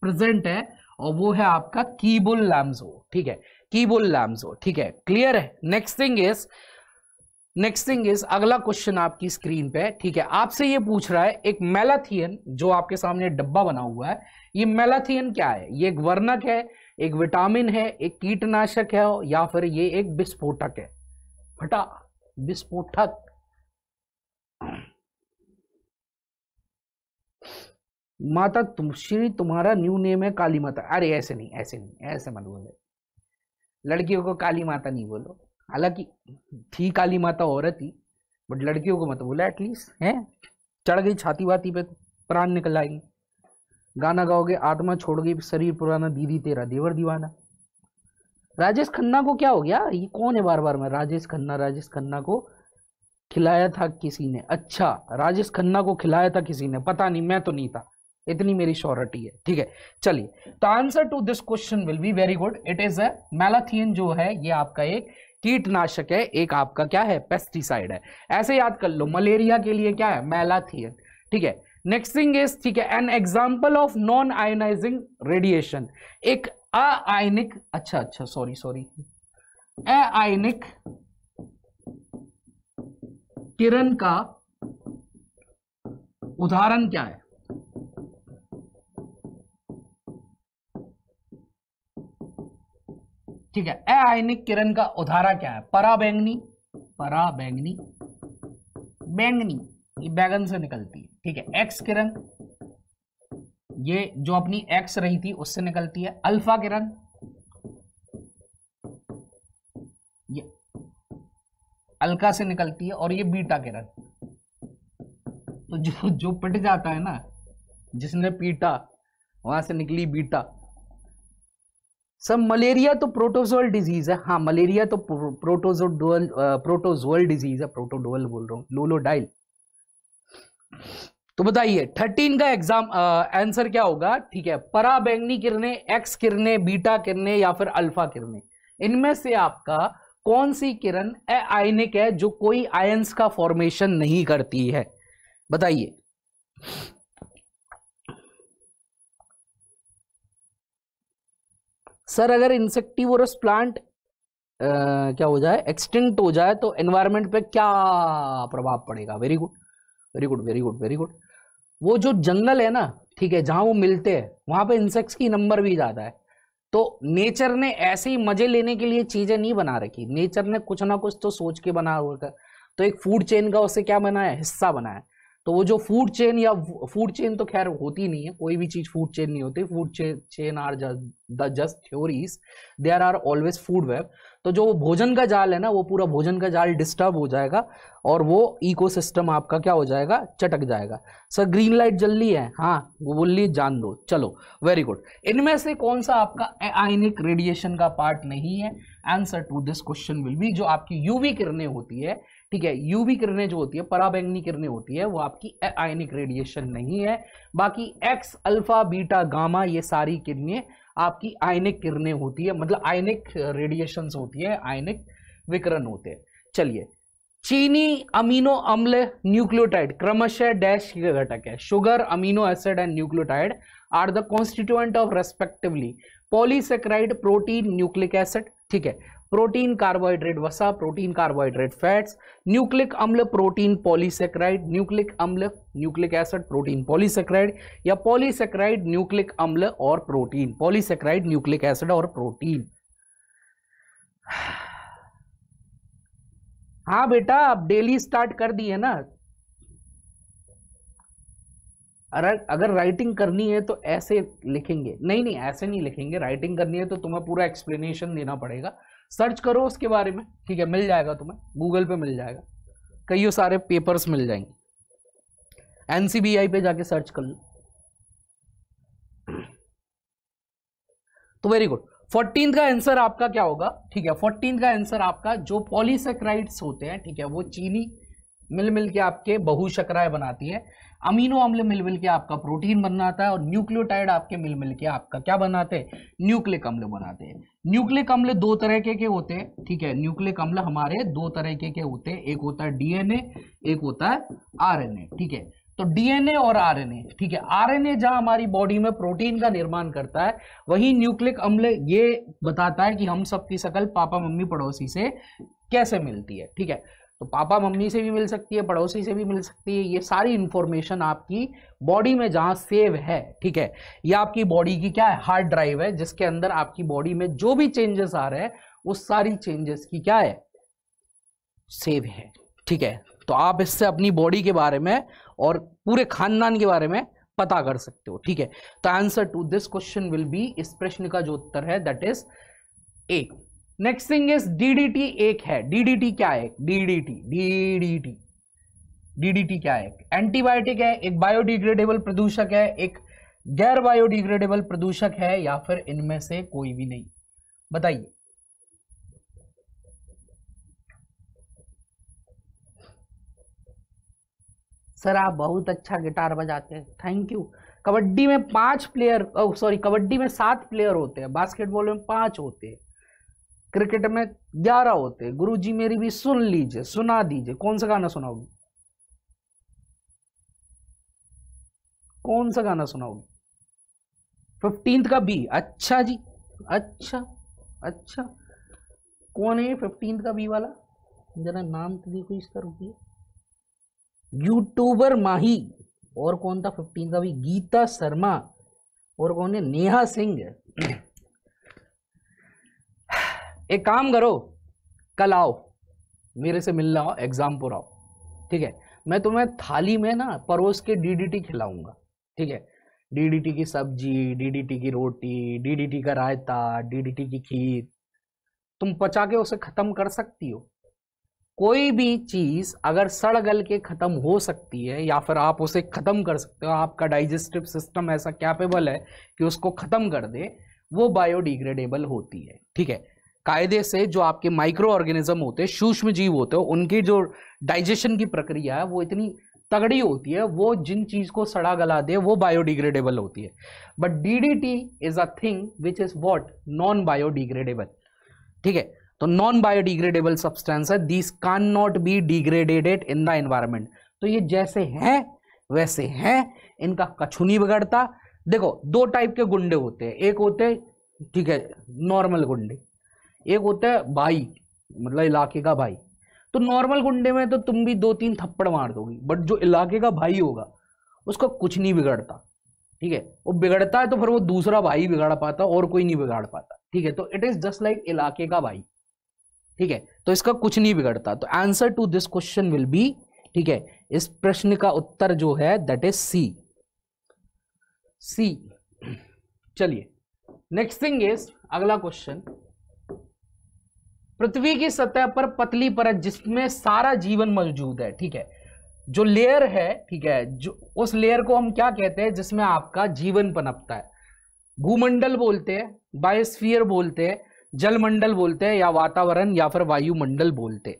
प्रेजेंट है और वो है आपका कीबुल लैम्सो, ठीक है, कीबुल लैम्सो, ठीक है, क्लियर है। नेक्स्ट थिंग इज अगला क्वेश्चन आपकी स्क्रीन पे, ठीक है, आपसे ये पूछ रहा है एक मैलाथियन, जो आपके सामने डब्बा बना हुआ है, ये मैलाथियन क्या है? ये एक वर्णक है, एक विटामिन है, एक कीटनाशक है या फिर ये एक विस्फोटक है? फटा विस्फोटक, माता तुम श्री तुम्हारा न्यू नेम है काली माता, अरे ऐसे नहीं ऐसे नहीं, ऐसे मत बोलो, लड़कियों को काली माता नहीं बोलो, हालांकि थी काली माता औरत ही, बट लड़कियों को मत बोला एटलीस्ट, हैं चढ़ गई छाती वाती पे प्राण निकल आएंगे। गाना गाओगे आत्मा छोड़ गई शरीर पुराना, दीदी तेरा देवर दीवाना। राजेश खन्ना को क्या हो गया? ये कौन है बार बार में राजेश खन्ना को खिलाया था किसी ने? अच्छा राजेश खन्ना को खिलाया था किसी ने, पता नहीं मैं तो नहीं था, इतनी मेरी श्योरिटी है, ठीक है। चलिए तो answer to this question will be very good, it is a malathion, जो है ये आपका एक कीटनाशक है, एक आपका क्या है पेस्टिसाइड है, ऐसे याद कर लो मलेरिया के लिए क्या है मैलाथियन, ठीक है। नेक्स्ट थिंग इज, ठीक है, an example of non ionizing radiation, एक अआयनिक, अच्छा सॉरी सॉरी, अआयनिक किरण का उदाहरण क्या है? ठीक है, अआयनिक किरण का उदाहरण क्या है? पराबैंगनी, बैंगनी, ये बैगन से निकलती है, ठीक है, एक्स किरण, ये जो अपनी एक्स रही थी उससे निकलती है, अल्फा किरण, ये अल्का से निकलती है, और ये बीटा किरण। तो जो पिट जाता है ना, जिसने पीटा, वहां से निकली बीटा, सर मलेरिया तो प्रोटोजोअल डिजीज है, हाँ मलेरिया तो प्रोटोजोअल डिजीज है, प्रोटोडोअल बोल रहा हूँ, लोलोडाइल। तो बताइए 13 का एग्जाम आंसर क्या होगा, ठीक है, पराबैंगनी किरणें, एक्स किरणें, बीटा किरणें या फिर अल्फा किरणें, इनमें से आपका कौन सी किरण आयनिक है जो कोई आयंस का फॉर्मेशन नहीं करती है, बताइए। सर अगर इंसेक्टिवोरस प्लांट क्या हो जाए, एक्सटिंक्ट हो जाए तो एनवायरनमेंट पे क्या प्रभाव पड़ेगा, very good very good very good very good. वो जो जंगल है ना, ठीक है, जहाँ वो मिलते हैं वहाँ पे इंसेक्ट्स की नंबर भी ज़्यादा है। तो नेचर ने ऐसे ही मजे लेने के लिए चीज़ें नहीं बना रखी, नेचर ने कुछ ना कुछ तो सोच के बना हुआ था। तो एक फूड चेन का उससे क्या बनाया, हिस्सा बनाया। तो वो जो फूड चेन, या फूड चेन तो खैर होती नहीं है, कोई भी चीज़ फूड चेन नहीं होती, food chain are the just theories, there are always food web. तो जो भोजन का जाल है ना, वो पूरा भोजन का जाल डिस्टर्ब हो जाएगा और वो इकोसिस्टम आपका क्या हो जाएगा, चटक जाएगा। सर ग्रीन लाइट जल रही है, हाँ वो बोलिए जान दो, चलो वेरी गुड। इनमें से कौन सा आपका आयनिक रेडिएशन का पार्ट नहीं है, answer to this question will be जो आपकी यूवी किरणें होती है, ठीक है, यूवी किरणें जो होती है, पराबैंगनी किरणें होती है, वो आपकी आयनिक रेडिएशन नहीं है। बाकी एक्स, अल्फा, बीटा, गामा ये सारी किरणें आपकी आयनिक किरणें होती है, मतलब आयनिक रेडिएशंस होती है, आयनिक विकिरण होते हैं। चलिए, चीनी अमीनो अम्ल न्यूक्लियोटाइड क्रमशः डैश के घटक है, sugar, amino acid and nucleotide are the constituent of respectively polysaccharide, protein, nucleic acid, ठीक है, प्रोटीन कार्बोहाइड्रेट वसा, प्रोटीन कार्बोहाइड्रेट फैट्स, न्यूक्लिक अम्ल प्रोटीन पॉलीसेक्राइड, न्यूक्लिक अम्ल न्यूक्लिक एसिड प्रोटीन पॉलीसेक्राइड, या पॉलीसेक्राइड न्यूक्लिक अम्ल और प्रोटीन, पॉलीसेक्राइड न्यूक्लिक एसिड और प्रोटीन। हाँ बेटा आप डेली स्टार्ट कर दिए ना, अगर राइटिंग करनी है तो ऐसे लिखेंगे, नहीं ऐसे नहीं लिखेंगे, राइटिंग करनी है तो तुम्हें पूरा एक्सप्लेनेशन देना पड़ेगा। सर्च करो उसके बारे में, ठीक है, मिल जाएगा तुम्हें, गूगल पे मिल जाएगा, कईयों सारे पेपर्स मिल जाएंगे, एनसीबीआई पे जाके सर्च कर लो। तो वेरी गुड, 14 का आंसर आपका क्या होगा, ठीक है, 14 का आंसर आपका जो पॉलीसेक्राइड्स होते हैं, ठीक है, वो चीनी मिल के आपके बहुशर्कराएं बनाती है, अमीनो अम्ल मिल के आपका प्रोटीन बनाता है, और न्यूक्लियोटाइड आपके मिल के आपका क्या बनाते हैं, न्यूक्लिक अम्ल बनाते हैं। न्यूक्लिक अम्ल दो तरह के होते हैं, ठीक है, न्यूक्लिक अम्ल हमारे दो तरह के होते हैं, एक होता है डीएनए, एक होता है आरएनए, ठीक है। तो डीएनए और आरएनए, ठीक है, आरएनए जहां हमारी बॉडी में प्रोटीन का निर्माण करता है, वही न्यूक्लिक अम्ल ये बताता है कि हम सबकी शकल पापा मम्मी पड़ोसी से कैसे मिलती है, ठीक है। तो पापा मम्मी से भी मिल सकती है, पड़ोसी से भी मिल सकती है, ये सारी इंफॉर्मेशन आपकी बॉडी में जहाँ सेव है, ठीक है, ये आपकी बॉडी की क्या है, हार्ड ड्राइव है, जिसके अंदर आपकी बॉडी में जो भी चेंजेस आ रहे हैं उस सारी चेंजेस की क्या है, सेव है, ठीक है। तो आप इससे अपनी बॉडी के बारे में और पूरे खानदान के बारे में पता कर सकते हो, ठीक है। तो answer to this question will be, इस प्रश्न का जो उत्तर है that is A. Next thing is DDT एक है, डीडीटी क्या है, डीडीटी क्या है, एंटीबायोटिक है, एक बायोडिग्रेडेबल प्रदूषक है, एक गैर बायोडिग्रेडेबल प्रदूषक है, या फिर इनमें से कोई भी नहीं, बताइए। सर आप बहुत अच्छा गिटार बजाते हैं, थैंक यू। कबड्डी में 7 प्लेयर होते हैं, बास्केटबॉल में 5 होते हैं, क्रिकेट में 11 होते हैं। गुरुजी मेरी भी सुन लीजिए, सुना दीजिए, कौन सा गाना सुनाओगे, कौन सा गाना सुनाओगे, 15th का बी, अच्छा जी, अच्छा कौन है 15th का बी वाला, जरा नाम तो देखो इसका, रुकिए, यूट्यूबर माही, और कौन था 15th का बी, गीता शर्मा, और कौन है, नेहा सिंह। एक काम करो, कल आओ मेरे से मिलना, हो एग्जामपुर आओ, ठीक है, मैं तुम्हें थाली में ना परोस के डीडीटी खिलाऊंगा, ठीक है, डीडीटी की सब्जी, डीडीटी की रोटी, डीडीटी का रायता, डीडीटी की खीर, तुम पचा के उसे ख़त्म कर सकती हो। कोई भी चीज़ अगर सड़ गल के ख़त्म हो सकती है या फिर आप उसे ख़त्म कर सकते हो, आपका डाइजेस्टिव सिस्टम ऐसा कैपेबल है कि उसको ख़त्म कर दे, वो बायोडिग्रेडेबल होती है। ठीक है, कायदे से जो आपके माइक्रो ऑर्गेनिज्म होते हैं, सूक्ष्म जीव होते हैं, उनकी जो डाइजेशन की प्रक्रिया है वो इतनी तगड़ी होती है, वो जिन चीज को सड़ा गला दे वो बायोडिग्रेडेबल होती है। But DDT is a thing which is what, non biodegradable. ठीक है, तो नॉन बायोडिग्रेडेबल सब्सटेंस है, these can not be degraded in the environment. तो ये जैसे हैं वैसे हैं, इनका कछु नहीं बिगड़ता। देखो दो टाइप के गुंडे होते हैं, एक होते हैं ठीक है नॉर्मल गुंडे, एक होता है भाई मतलब इलाके का भाई। तो नॉर्मल गुंडे में तो तुम भी दो तीन थप्पड़ मार दोगी, बट जो इलाके का भाई होगा उसका कुछ नहीं बिगड़ता। ठीक है, वो बिगड़ता है तो फिर वो दूसरा भाई बिगाड़ पाता और कोई नहीं बिगाड़ पाता। ठीक है, तो इट इज जस्ट लाइक इलाके का भाई। ठीक है, तो इसका कुछ नहीं बिगड़ता। तो answer to this question will be, ठीक है, इस प्रश्न का उत्तर जो है दैट इज सी। चलिए नेक्स्ट थिंग इज अगला क्वेश्चन, पृथ्वी की सतह पर पतली परत जिसमें सारा जीवन मौजूद है। ठीक है, जो लेयर है, ठीक है, जो उस लेयर को हम क्या कहते हैं जिसमें आपका जीवन पनपता है, भूमंडल बोलते हैं, बायोस्फीयर बोलते हैं, जलमंडल बोलते हैं, या वातावरण या फिर वायुमंडल बोलते हैं।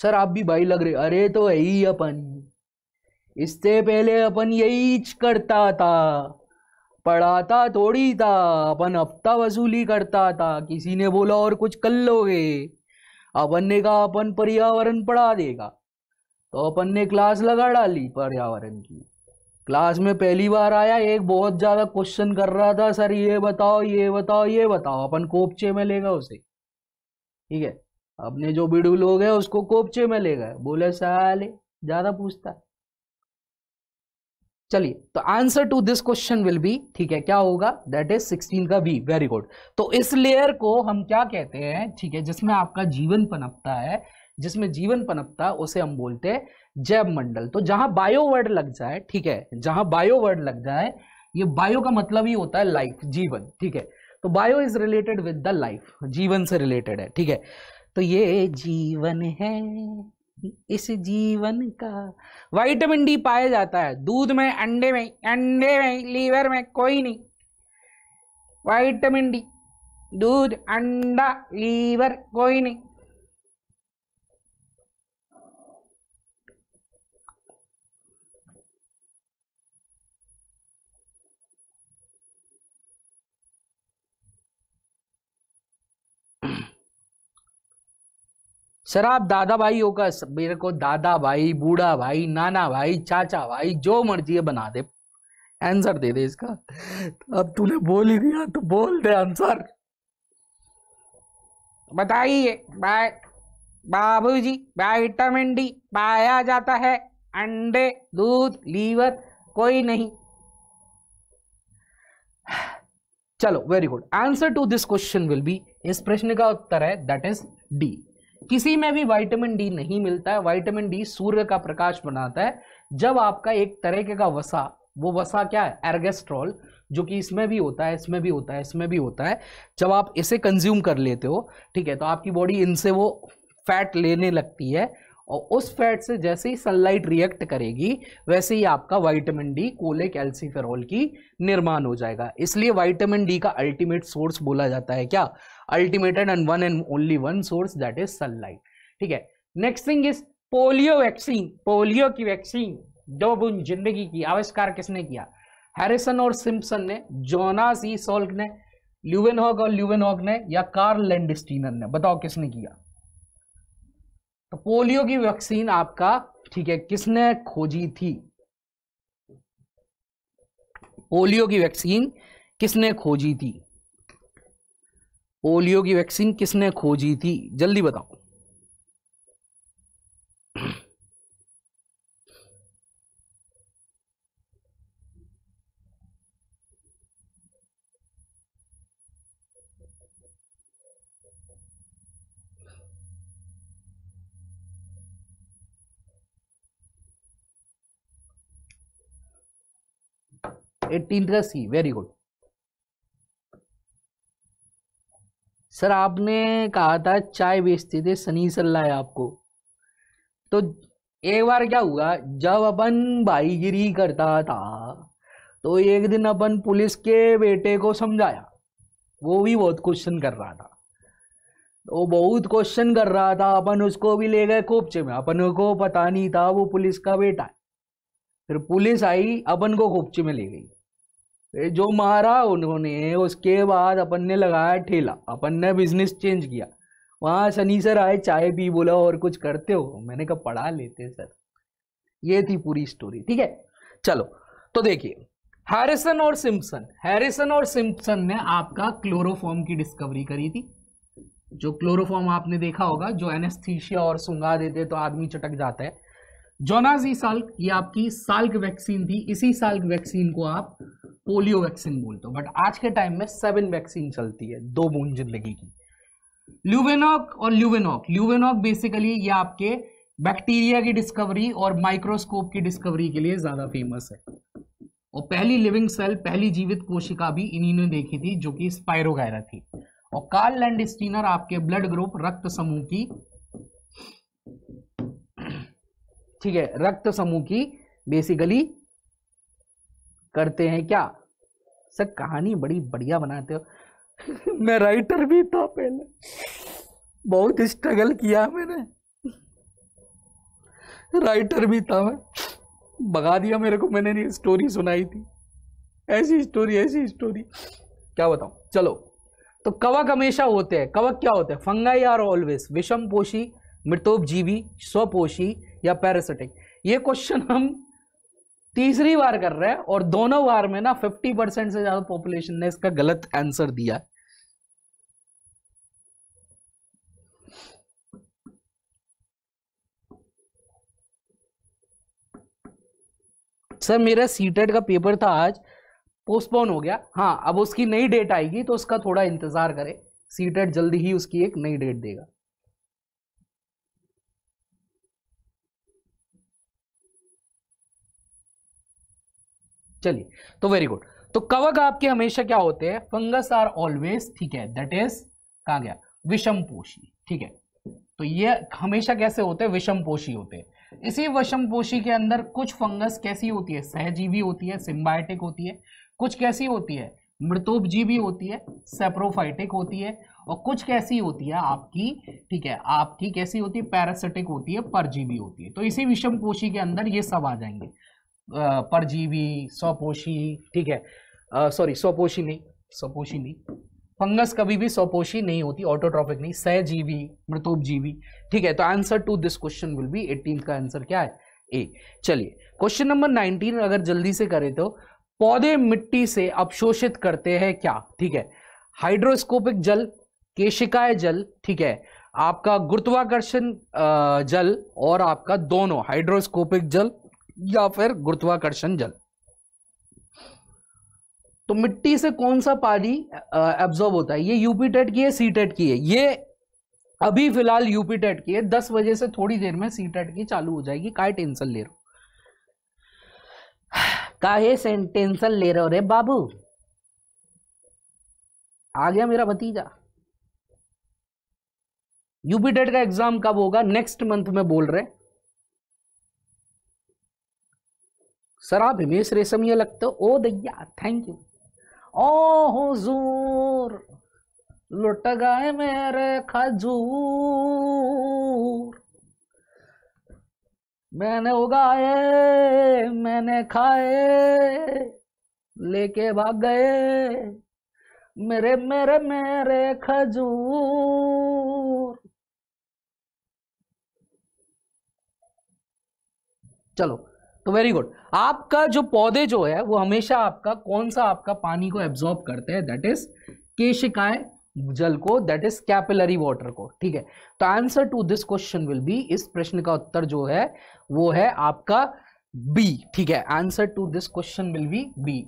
सर आप भी भाई लग रहे, अरे तो यही अपन, इससे पहले अपन यही करता था, पढ़ाता थोड़ी था अपन, हफ्ता वसूली करता था, किसी ने बोला और कुछ कर लोगे, अपन ने कहा अपन पर्यावरण पढ़ा देगा, तो अपन ने क्लास लगा डाली पर्यावरण की। क्लास में पहली बार आया एक बहुत ज्यादा क्वेश्चन कर रहा था, सर ये बताओ ये बताओ ये बताओ, अपन कोपचे में लेगा उसे। ठीक है, अपने जो बिडुल हो गए उसको कोपचे में ले गए, बोले साले ज्यादा पूछता है। चलिए, तो answer to this question will be, ठीक है, क्या होगा दैट इज 16 का बी। Very good. तो इस लेयर को हम क्या कहते हैं, ठीक है, जिसमें आपका जीवन पनपता है, जिसमें जीवन पनपता उसे हम बोलते हैं जैव मंडल। तो जहां बायो वर्ड लग जाए, ठीक है, जहां बायो वर्ड लग जाए, ये बायो का मतलब ही होता है लाइफ, जीवन। ठीक है, तो bio is related with the life, जीवन से रिलेटेड है। ठीक है, तो ये जीवन है, इस जीवन का विटामिन डी पाया जाता है दूध में, अंडे में, लीवर में, कोई नहीं। विटामिन डी दूध, अंडा, लीवर, कोई नहीं। सर आप दादा भाई होगा, मेरे को दादा भाई, बूढ़ा भाई, नाना भाई, चाचा भाई, जो मर्जी है बना दे, आंसर दे दे इसका। तो अब तूने बोल ही दिया तो बोल दे आंसर। बताइए, बाबूजी विटामिन डी पाया जाता है अंडे, दूध, लीवर, कोई नहीं। चलो very good, answer to this question will be, इस प्रश्न का उत्तर है दैट इज डी। किसी में भी विटामिन डी नहीं मिलता है। विटामिन डी सूर्य का प्रकाश बनाता है। जब आपका एक तरीके का वसा, वो वसा क्या है, एर्गेस्ट्रॉल, जो कि इसमें भी होता है, इसमें भी होता है, इसमें भी होता है। जब आप इसे कंज्यूम कर लेते हो, ठीक है, तो आपकी बॉडी इनसे वो फैट लेने लगती है, और उस फैट से जैसे ही सनलाइट रिएक्ट करेगी वैसे ही आपका विटामिन डी, कोले, कैल्सीफेरॉल की निर्माण हो जाएगा। इसलिए विटामिन डी का अल्टीमेट सोर्स बोला जाता है क्या, ultimate and one and only one source, that is sunlight. ठीक है, next thing is polio vaccine. Polio की वैक्सीन, दो बूंद जिंदगी की, आविष्कार किसने किया, हैरिसन और सिम्पसन ने, जोनास ई सॉल्क ने, ल्यूवेनहॉक और ल्यूवेनहॉक ने, या कार्ल लैंडस्टीनर ने, बताओ किसने किया। तो पोलियो की वैक्सीन आपका, ठीक है, किसने खोजी थी, पोलियो की वैक्सीन किसने खोजी थी, पोलियो की वैक्सीन किसने खोजी थी, जल्दी बताओ। सी, वेरी गुड। सर आपने कहा था चाय बेचते थे, सनी सल्ला है आपको, तो एक बार क्या हुआ, जब अपन भाईगिरी करता था तो एक दिन अपन पुलिस के बेटे को समझाया, वो भी बहुत क्वेश्चन कर रहा था, वो बहुत क्वेश्चन कर रहा था, अपन उसको भी ले गए कोपचे में, अपन को पता नहीं था वो पुलिस का बेटा है। फिर पुलिस आई, अपन को कोपचे में ले गई, फिर जो मारा उन्होंने, उसके बाद अपन ने लगाया ठेला, अपन ने बिजनेस चेंज किया। वहाँ सनी सर आए, चाय पी, बोला और कुछ करते हो? मैंने कहा पढ़ा लेते सर। ये थी पूरी स्टोरी, ठीक है। चलो तो देखिए, हैरिसन और सिम्पसन ने आपका क्लोरोफॉर्म की डिस्कवरी करी थी। जो क्लोरोफॉर्म आपने देखा होगा, जो एनेस्थीसिया और सूंघा देते तो आदमी चटक जाता है। जोनास जी साल्क, ये आपकी साल्क वैक्सीन थी। इसी साल्क वैक्सीन को आप पोलियो वैक्सीन बोलते हो, बट आज के टाइम में 7 वैक्सीन चलती है, 2 बूंद जिंदगी की। ल्यूवेनॉक और ल्यूवेनॉक बेसिकली ये आपके बैक्टीरिया की डिस्कवरी और माइक्रोस्कोप की डिस्कवरी के लिए ज्यादा फेमस है। और पहली लिविंग सेल, पहली जीवित कोशिका भी इन्हीं ने देखी थी, जो कि स्पायरोगायरा थी। और कार्ल लैंडस्टीनर आपके ब्लड ग्रुप, रक्त समूह की, ठीक है, रक्त समूह की बेसिकली करते हैं क्या सर? कहानी बड़ी बढ़िया बनाते हो। मैं राइटर भी था पहले, बहुत स्ट्रगल किया मैंने, राइटर भी था मैं, भगा दिया मेरे को। मैंने ये स्टोरी सुनाई थी, ऐसी स्टोरी क्या बताऊं। चलो तो कवक हमेशा होते हैं। कवक क्या होते हैं? फंगाई आर ऑलवेज विषमपोषी, मृतोपजीवी, स्वपोषी या पैरासिटिक। ये क्वेश्चन हम तीसरी बार कर रहे हैं और दोनों बार में ना 50% से ज्यादा पॉपुलेशन ने इसका गलत आंसर दिया। सर मेरा सीटेट का पेपर था आज, पोस्टपोन हो गया। हाँ, अब उसकी नई डेट आएगी तो उसका थोड़ा इंतजार करें। सीटेट जल्दी ही उसकी एक नई डेट देगा। चलिए तो वेरी गुड। तो कवक आपके हमेशा क्या होते हैं? फंगस आर ऑलवेज, ठीक है, दैट इज कहा गया विषमपोषी, ठीक है। तो ये हमेशा कैसे होते हैं? विषमपोषी होते हैं। इसी विषमपोषी के अंदर कुछ फंगस कैसी होती है? सहजीवी होती है, सिम्बायोटिक होती है। कुछ कैसी होती है? मृतोपजीवी होती है, सेप्रोफाइटिक होती है। और कुछ कैसी होती है आपकी, ठीक है, आपकी कैसी होती है? पैरासिटिक होती है, परजीवी होती है। तो इसी विषमपोषी के अंदर ये सब आ जाएंगे, परजीवी, स्वपोषी, ठीक है, सॉरी स्वपोषी नहीं, फंगस कभी भी स्वपोषी नहीं होती, ऑटोट्रॉफिक नहीं, सहजीवी, मृतोपजीवी, ठीक है। तो answer to this question will be 18 का आंसर क्या है? ए। चलिए क्वेश्चन नंबर 19 अगर जल्दी से करें तो, पौधे मिट्टी से अवशोषित करते हैं क्या? ठीक है, हाइड्रोस्कोपिक जल, केशिकाय जल, ठीक है, आपका गुरुत्वाकर्षण जल, और आपका दोनों हाइड्रोस्कोपिक जल या फिर गुरुत्वाकर्षण जल। तो मिट्टी से कौन सा पानी एब्जॉर्ब होता है? ये यूपी टेट की है, सीटेट की है, ये अभी फिलहाल यूपी टेट की है। 10 बजे से थोड़ी देर में सीटेट की चालू हो जाएगी। काहे टेंशन ले रहे हो, काहे टेंशन ले रहे हो रे बाबू? आ गया मेरा भतीजा। यूपी टेट का एग्जाम कब होगा? नेक्स्ट मंथ में बोल रहे। सर आप हिमेश रेशमिया लगते हो। ओ दैया, थैंक यू। ओ हुजूर लुट गए मेरे खजूर, मैंने उगाए मैंने खाए, लेके भाग गए मेरे मेरे मेरे खजूर। चलो तो वेरी गुड। आपका जो पौधे जो है वो हमेशा आपका कौन सा आपका पानी को एब्जॉर्ब करते हैं? दैट इज केशिकाय जल को, दैट इज कैपिलरी वाटर को, ठीक है। तो answer to this question will be, इस प्रश्न का उत्तर जो है वो है आपका बी, ठीक है। Answer to this question will be B.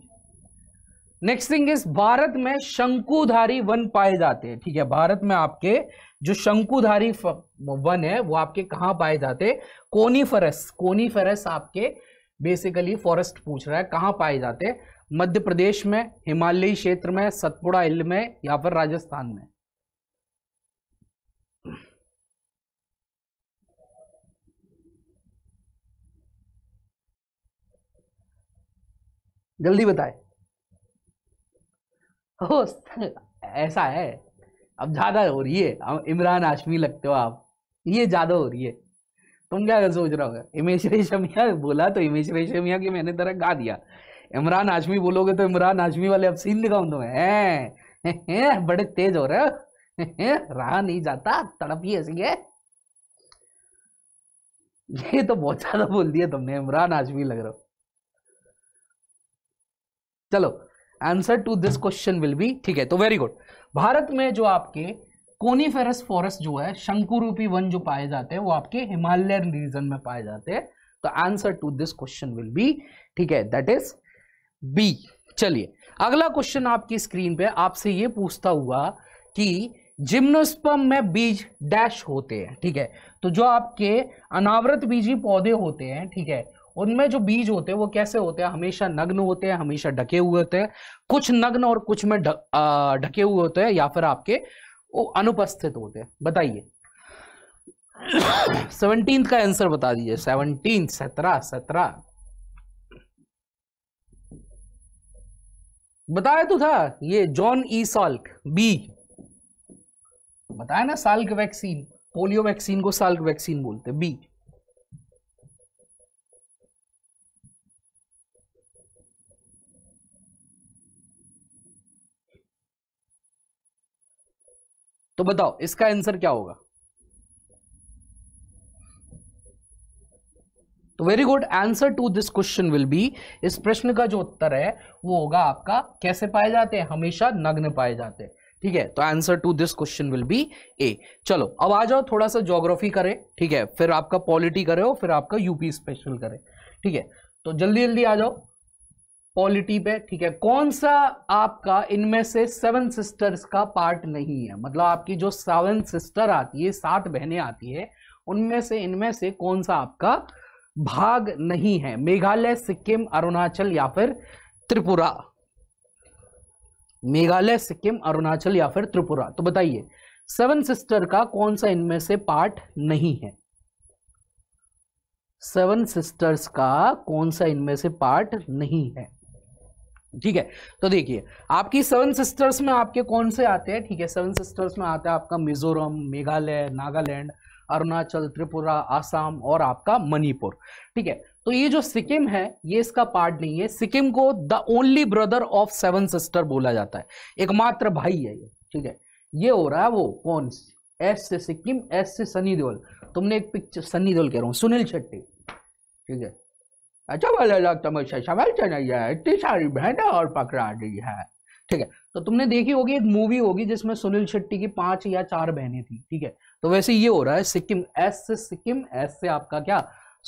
Next thing is, Bharat में शंकुधारी वन पाए जाते हैं, ठीक है। भारत में आपके जो शंकुधारी वन है वो आपके कहाँ पाए जाते हैं? कोनीफरस, कोनीफरस आपके बेसिकली फॉरेस्ट पूछ रहा है, कहाँ पाए जाते हैं? मध्य प्रदेश में, हिमालयी क्षेत्र में, सतपुड़ा हिल में, या फिर राजस्थान में। जल्दी बताएं। हो ऐसा है, अब ज्यादा हो रही है, इमरान हाशमी लगते हो आप, ये ज्यादा हो रही है। तुम क्या सोच रहे हो, हिमेश रेशमिया बोला तो हिमेश रेशमिया की मैंने तरह गा दिया, इमरान हाशमी बोलोगे तो इमरान हाशमी वाले अब सीन दिखाऊं तुम्हें, बड़े तेज हो रहे हो, रहा नहीं जाता, तड़प ही ऐसी है। ये तो बहुत ज्यादा बोल दिया तुमने, इमरान हाशमी लग रहा हो। चलो answer to this question will be, ठीक है तो वेरी गुड। भारत में जो आपके कोनीफेरस फॉरेस्ट जो है, शंकुरूपी वन जो पाए जाते हैं, वो आपके हिमालयन रीजन में पाए जाते हैं। तो answer to this question will be, ठीक है दैट इज बी। चलिए अगला क्वेश्चन आपकी स्क्रीन पे आपसे ये पूछता हुआ कि जिम्नोस्पर्म में बीज डैश होते हैं, ठीक है तो जो आपके अनावृत बीजी पौधे होते हैं, ठीक है उनमें जो बीज होते हैं वो कैसे होते हैं, हमेशा नग्न होते हैं, हमेशा ढके हुए होते हैं, कुछ नग्न और कुछ में ढके हुए होते हैं या फिर आपके वो अनुपस्थित होते हैं, बताइए। 17 का आंसर बता दीजिए, 17 बताया तो था ये जॉन ई साल्क, बी बताया ना, साल्क वैक्सीन, पोलियो वैक्सीन को साल्क वैक्सीन बोलते, बी। तो बताओ इसका आंसर क्या होगा। तो very good, answer to this question will be, इस प्रश्न का जो उत्तर है वो होगा आपका कैसे पाए जाते हैं, हमेशा नग्न पाए जाते हैं, ठीक है तो answer to this question will be A. चलो अब आ जाओ, थोड़ा सा ज्योग्राफी करें, ठीक है फिर आपका पॉलिटी करे हो, फिर आपका यूपी स्पेशल करें, ठीक है तो जल्दी जल्दी आ जाओ पॉलिटी पे, ठीक है। कौन सा आपका इनमें से सेवन सिस्टर्स का पार्ट नहीं है, मतलब आपकी जो सेवन सिस्टर आती है, 7 बहनें आती है, उनमें से इनमें से कौन सा आपका भाग नहीं है, मेघालय, सिक्किम, अरुणाचल या फिर त्रिपुरा, मेघालय, सिक्किम, अरुणाचल या फिर त्रिपुरा। तो बताइए सेवन सिस्टर का कौन सा इनमें से पार्ट नहीं है, सेवन सिस्टर्स का कौन सा इनमें से पार्ट नहीं है, ठीक है तो देखिए आपकी सेवन सिस्टर्स में आपके कौन से आते हैं, ठीक है सेवन सिस्टर्स में आता है आपका मिजोरम, मेघालय, नागालैंड, अरुणाचल, त्रिपुरा, आसाम और आपका मणिपुर, ठीक है तो ये जो सिक्किम है ये इसका पार्ट नहीं है। सिक्किम को the only brother of seven sister बोला जाता है, एकमात्र भाई है ये, ठीक है ये हो रहा है वो कौन, एस से सिक्किम, एस से सनी देओल, तुमने एक पिक्चर, सनी देओल कह रहा हूँ, सुनील शेट्टी, ठीक है अच्छा है, इतनी सारी बहना और पकड़ा रही है, ठीक है तो तुमने देखी होगी एक मूवी होगी जिसमें सुनील शेट्टी की 5 या 4 बहनें थी, ठीक है तो वैसे ये हो रहा है सिक्किम, एस से सिक्किम, एस से आपका क्या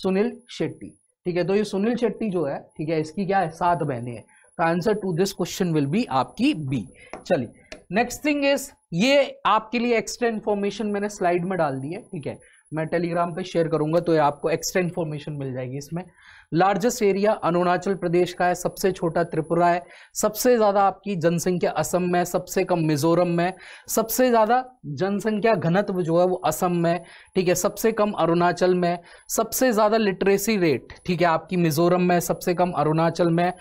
सुनील शेट्टी, ठीक है तो ये सुनील शेट्टी जो है, ठीक है इसकी क्या है 7 बहनें हैं। तो answer to this question will be आपकी बी। चलिए नेक्स्ट थिंग इज, ये आपके लिए एक्स्ट्रा इन्फॉर्मेशन मैंने स्लाइड में डाल दी है, ठीक है मैं टेलीग्राम पे शेयर करूंगा तो ये आपको एक्स्ट्रा इन्फॉर्मेशन मिल जाएगी। इसमें लार्जेस्ट एरिया अरुणाचल प्रदेश का है, सबसे छोटा त्रिपुरा है, सबसे ज़्यादा आपकी जनसंख्या असम में, सबसे कम मिजोरम में, सबसे ज़्यादा जनसंख्या घनत्व जो है वो असम में, ठीक है सबसे कम अरुणाचल में, सबसे ज़्यादा लिटरेसी रेट, ठीक है आपकी मिजोरम में, सबसे कम अरुणाचल में,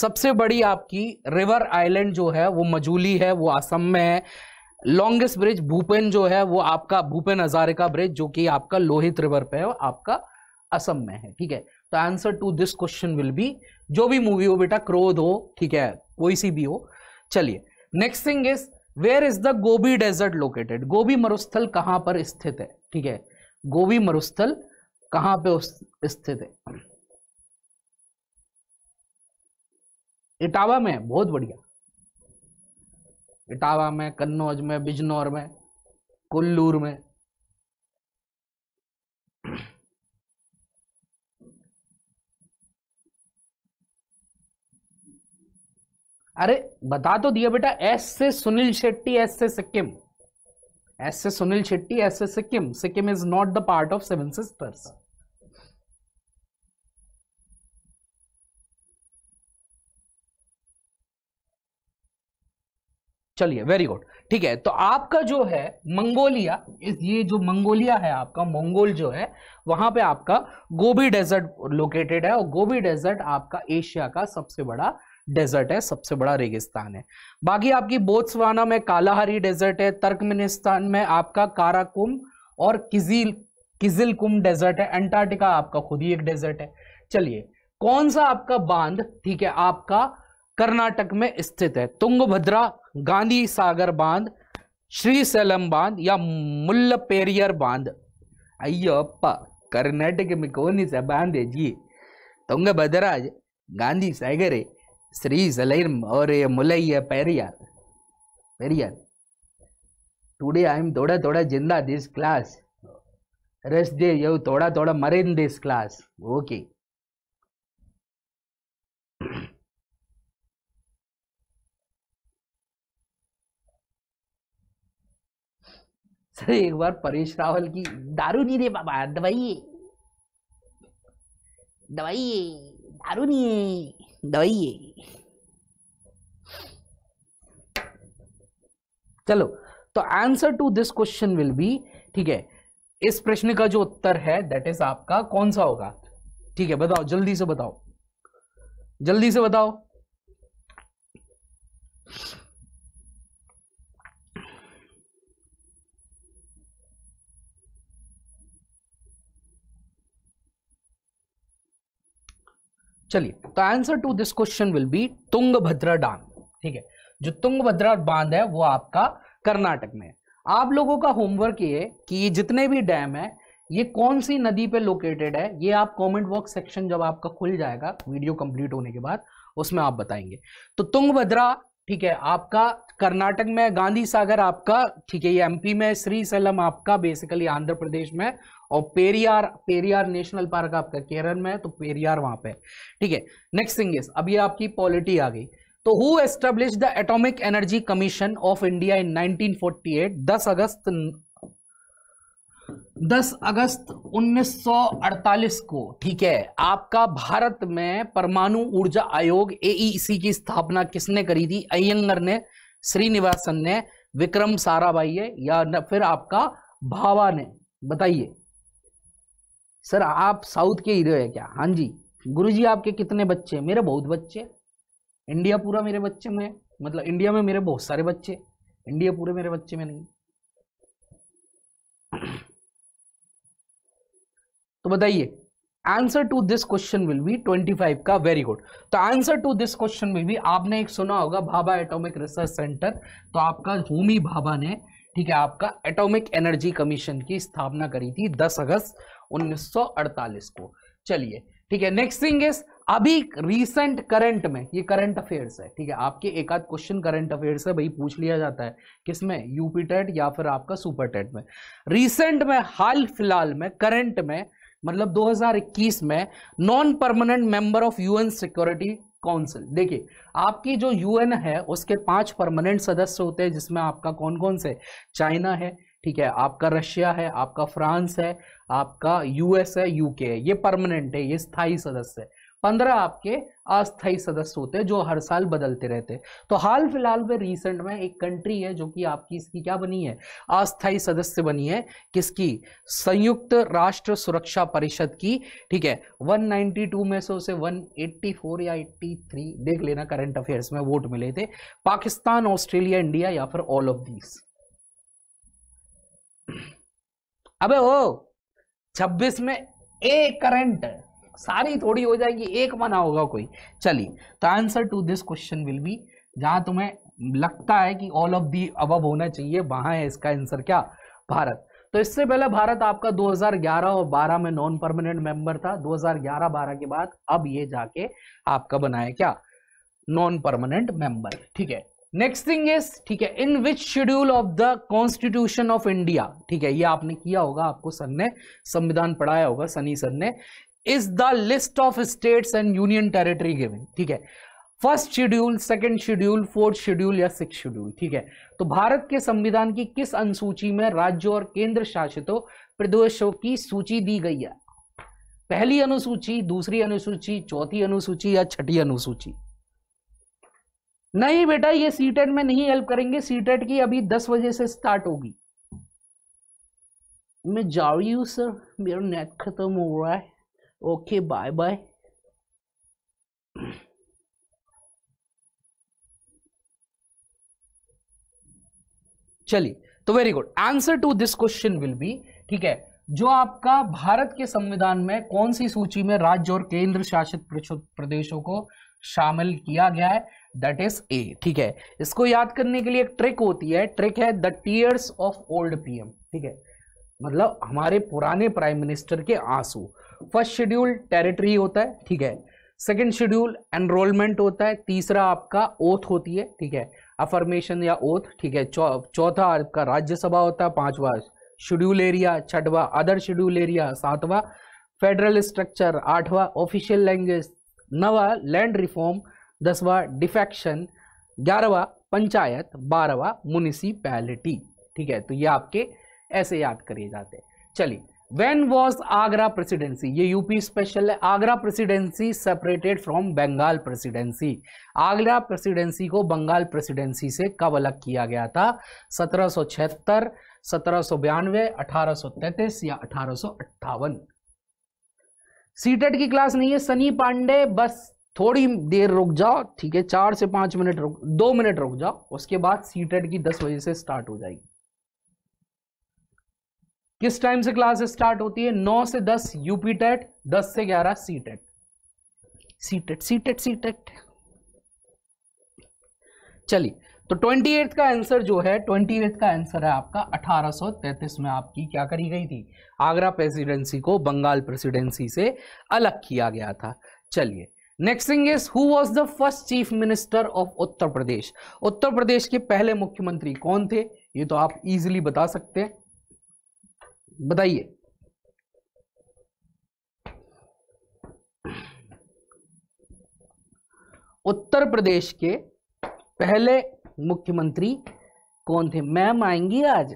सबसे बड़ी आपकी रिवर आइलैंड जो है वो मजूली है, वो असम में है, लॉन्गेस्ट ब्रिज भूपेन जो है वो आपका भूपेन हजारिका ब्रिज जो कि आपका लोहित रिवर पे है वो आपका असम में है, ठीक है तो answer to this question will be, जो भी मूवी हो बेटा, क्रोध हो, ठीक है कोई सी भी हो। चलिए next thing is, where is the Gobi desert located, Gobi मरुस्थल कहाँ पर स्थित है, ठीक है गोबी मरुस्थल कहाँ पे स्थित है, इटावा में, बहुत बढ़िया, इटावा में, कन्नौज में, बिजनौर में, कुल्लूर में, अरे बता तो दिया बेटा, एस से सुनील शेट्टी, एस से सिक्किम, एस से सुनील शेट्टी, एस से Sikkim, Sikkim is not the part of seven sisters. चलिए वेरी गुड, ठीक है तो आपका जो है मंगोलिया, ये जो मंगोलिया है आपका, मंगोल जो है वहां पे आपका गोबी डेजर्ट लोकेटेड है और गोबी डेजर्ट आपका एशिया का सबसे बड़ा डेजर्ट है, सबसे बड़ा रेगिस्तान है। बाकी आपकी बोत्सवाना में कालाहारी डेजर्ट है, तर्कमेनिस्तान में आपका काराकुम और किजिलकुम डेजर्ट है, अंटार्कटिका आपका खुद ही एक डेजर्ट है। चलिए कौन सा आपका बांध, ठीक है, आपका कर्नाटक में स्थित है? तुंगभद्रा, गांधी सागर बांध, श्रीशैलम बांध या मुल्ला पेरियर बांध? अय्यप्पा, कर्नाटक में कौन सा बांध है जी? तुंगभद्रा, गांधी सागर, श्रीशैलम और Mulla Periyar. Periyar today I am थोड़ा थोड़ा जिंदा this class, rest they you थोड़ा थोड़ा मरे in this class. Okay, sir एक बार परेश रावल की दारू नहीं दे बाबा, दवाई दवाई, दारू नहीं दवाई। चलो तो answer to this question will be, ठीक है, इस प्रश्न का जो उत्तर है दैट इज आपका कौन सा होगा? ठीक है बताओ, जल्दी से बताओ, जल्दी से बताओ। चलिए तो answer to this question will be Tungabhadra dam. ठीक है, जो तुंगभद्रा बांध है वो आपका कर्नाटक में है। आप लोगों का होमवर्क ये है कि ये जितने भी डैम है ये कौन सी नदी पे लोकेटेड है, ये आप कमेंट बॉक्स सेक्शन जब आपका खुल जाएगा वीडियो कंप्लीट होने के बाद उसमें आप बताएंगे। तो तुंगभद्रा, ठीक है, आपका कर्नाटक में, गांधी सागर आपका, ठीक है, ये एमपी में, श्रीशैलम आपका बेसिकली आंध्र प्रदेश में, और पेरियार, पेरियार नेशनल पार्क आपका केरल में है, तो पेरियार वहां पे। ठीक है, नेक्स्ट थिंग इज, अब ये आपकी पॉलिटी आ गई। तो who establish the atomic energy commission of India in 1948? 10 अगस्त 1948 को, ठीक है, आपका भारत में परमाणु ऊर्जा आयोग एईसी की स्थापना किसने करी थी? अय्यंगर ने, श्रीनिवासन ने, विक्रम साराभाई है या फिर आपका भावा ने? बताइए। सर आप साउथ के हीरो है क्या? हाँ जी। गुरुजी आपके कितने बच्चे? मेरे बहुत बच्चे, इंडिया पूरा मेरे बच्चे में, मतलब इंडिया में मेरे बहुत सारे बच्चे, इंडिया पूरे मेरे बच्चे में नहीं। तो बताइए answer to this question will be 25 का। Very good. तो answer to this question will be, आपने एक सुना होगा भाभा एटॉमिक रिसर्च सेंटर, तो आपका होमी भाभा ने, ठीक है, आपका एटॉमिक एनर्जी कमीशन की स्थापना करी थी 10 अगस्त 1948 को। चलिए ठीक है, नेक्स्ट थिंग इज, अभी रिसेंट करंट में, ये करंट अफेयर्स है, ठीक है, आपके एक आध क्वेश्चन करंट अफेयर्स है भाई, पूछ लिया जाता है किसमें, यूपी टेट या फिर आपका सुपर टेट में। रिसेंट में, हाल फिलहाल में, करंट में, मतलब 2021 में, non permanent member of UN security council. देखिए आपकी जो यूएन है उसके 5 परमानेंट सदस्य होते हैं, जिसमें आपका कौन कौन से, चाइना है, ठीक है, आपका रशिया है, आपका फ्रांस है, आपका यूएस है, यूके है, ये परमानेंट है, ये स्थायी सदस्य है। 15 आपके अस्थायी सदस्य होते हैं जो हर साल बदलते रहते हैं। तो हाल फिलहाल में रिसेंट में एक कंट्री है जो कि आपकी इसकी क्या बनी है, अस्थायी सदस्य बनी है, किसकी, संयुक्त राष्ट्र सुरक्षा परिषद की। ठीक है, 192 में से उसे 184 या 83, देख लेना करंट अफेयर्स में वोट मिले थे, पाकिस्तान, ऑस्ट्रेलिया, इंडिया या फिर ऑल ऑफ दीज। अबे ओ 26 में एक करंट सारी थोड़ी हो जाएगी, एक मना होगा कोई। चलिए तो answer to this question will be, जहां तुम्हें लगता है कि ऑल ऑफ दी अबव होना चाहिए वहां है इसका आंसर क्या, भारत। तो इससे पहले भारत आपका 2011 और 12 में नॉन परमानेंट मेंबर था। 2011-12 के बाद अब ये जाके आपका बनाया क्या, नॉन परमानेंट मेंबर। ठीक है, नेक्स्ट थिंग इज, ठीक है, in which schedule of the constitution of India, ठीक है, ये आपने किया होगा, आपको सर ने संविधान पढ़ाया होगा, सनी सर ने, is the list of states and union territory given. ठीक है, first schedule, second schedule, fourth schedule या सिक्स शेड्यूल। ठीक है, तो भारत के संविधान की किस अनुसूची में राज्यों और केंद्र शासितों प्रदेशों की सूची दी गई है? पहली अनुसूची, दूसरी अनुसूची, चौथी अनुसूची या छठी अनुसूची? नहीं बेटा, ये सीटेट में नहीं हेल्प करेंगे, सीटेट की अभी 10 बजे से स्टार्ट होगी। मैं जा रही हूं सर, मेरा नेट खत्म हो रहा है, ओके बाय बाय। चलिए, तो very good, answer to this question will be, ठीक है, जो आपका भारत के संविधान में कौन सी सूची में राज्य और केंद्र शासित प्रदेशों को शामिल किया गया है, दैट इज ए, ठीक है। इसको याद करने के लिए एक ट्रिक होती है, ट्रिक है the tears of old PM, ठीक है, मतलब हमारे पुराने प्राइम मिनिस्टर के आंसू। फर्स्ट शेड्यूल टेरिटरी होता है, ठीक है, सेकंड शेड्यूल एनरोलमेंट होता है, तीसरा आपका ओथ होती है, ठीक है, अफर्मेशन या ओथ, ठीक है, चौथा आपका राज्यसभा होता है, पांचवा शेड्यूल एरिया, छठवा अदर शेड्यूल एरिया, सातवा फेडरल स्ट्रक्चर, आठवा ऑफिशियल लैंग्वेज, नवा लैंड रिफॉर्म, दसवा डिफेक्शन, ग्यारहवा पंचायत, बारहवा म्यूनिसिपैलिटी, ठीक है। तो ये आपके ऐसे याद करिए जाते हैं। चलिए, When was Agra Presidency? ये यूपी स्पेशल है। Agra presidency separated from Bengal presidency. Agra presidency को बंगाल प्रेसिडेंसी से कब अलग किया गया था? 1776, 1792, 1833 या 1858। सीटेट की क्लास नहीं है सनी पांडे, बस थोड़ी देर रुक जाओ, ठीक है, 4 से 5 मिनट रुक, 2 मिनट रुक जाओ, उसके बाद सीटेट की 10 बजे से स्टार्ट हो जाएगी। किस टाइम से क्लास स्टार्ट होती है? 9 से 10 यूपी टेट, 10 से 11 सीटेट। चलिए, तो 28 का आंसर जो है, 28 का आंसर है आपका 1833 में आपकी क्या करी गई थी? आगरा प्रेसिडेंसी को बंगाल प्रेसिडेंसी से अलग किया गया था। चलिए, next thing is who was the first chief minister of Uttar Pradesh. Uttar Pradesh के पहले मुख्यमंत्री कौन थे? ये तो आप इजिली बता सकते हैं, बताइए। उत्तर प्रदेश के पहले मुख्यमंत्री कौन थे? मैम आएंगी आज,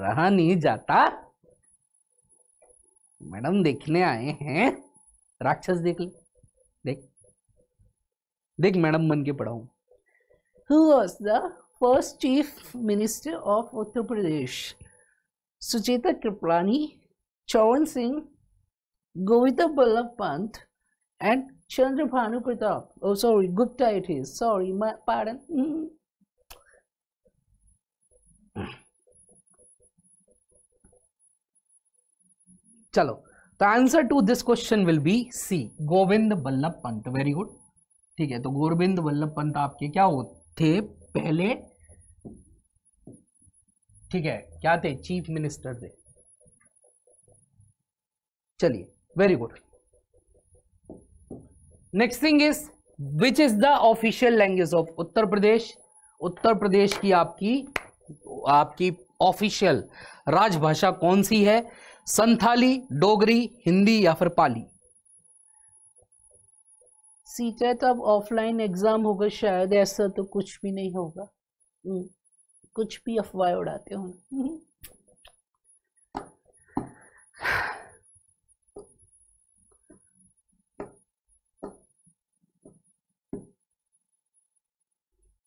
रहा नहीं जाता, मैडम देखने आए हैं, राक्षस देख ले, देख मैडम बन के पढ़ाऊं। Who was the first chief minister of Uttar Pradesh? Sucheta Kripalani, चौवन Singh, Govind Ballabh Pant and Chandra Bhanu Pratap. Oh sorry, Gupta it is, sorry my pardon. चलो, तो answer to this question will be C, Govind Ballabh Pant. Very good, ठीक है, तो गोविंद बल्लभ पंत आपके क्या हो थे? पहले, ठीक है, क्या थे? चीफ मिनिस्टर थे। चलिए, very good. Next thing is which is the official language of Uttar Pradesh. Uttar Pradesh की आपकी ऑफिशियल राजभाषा कौन सी है? संथाली, डोगरी, हिंदी या फिर पाली। सीटेट अब ऑफलाइन एग्जाम होगा शायद, ऐसा तो कुछ भी नहीं होगा, कुछ भी अफवाह उड़ाते होंगे।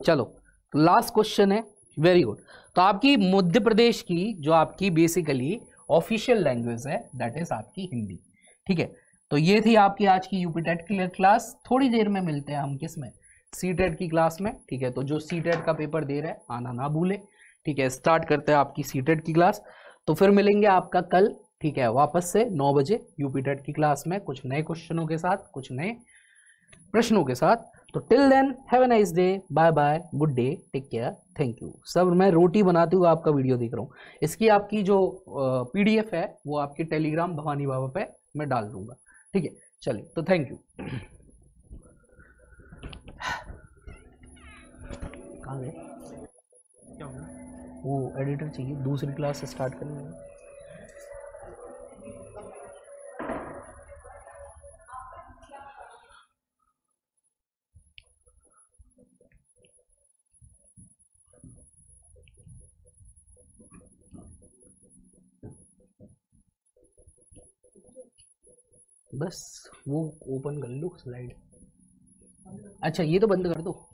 चलो, तो लास्ट क्वेश्चन है, वेरी गुड। तो आपकी मध्य प्रदेश की जो आपकी बेसिकली ऑफिशियल लैंग्वेज है, दैट इज आपकी हिंदी, ठीक है। तो ये थी आपकी आज की यूपी टेट क्लास। थोड़ी देर में मिलते हैं हम किस में? सीटेट की क्लास में, ठीक है। तो जो सीटेट का पेपर दे रहा है, आना ना भूले, ठीक है। स्टार्ट करते हैं आपकी सीटेट की क्लास। तो फिर मिलेंगे आपका कल, ठीक है, वापस से 9 बजे यूपी टेट की क्लास में, कुछ नए क्वेश्चनों के साथ, कुछ नए प्रश्नों के साथ। तो till then, have a nice day, bye bye, good day, take care, thank you. Sir, मैं रोटी बनाते हुए आपका वीडियो देख रहा हूँ। इसकी आपकी जो PDF है वो आपके टेलीग्राम भवानी बाबा पे मैं डाल दूंगा, ठीक है। चलिए, तो थैंक यू। कहाँ गए? क्या हुआ? वो एडिटर चाहिए, दूसरी क्लास स्टार्ट करनी है। बस वो ओपन कर लो स्लाइड। अच्छा, ये तो बंद कर दो।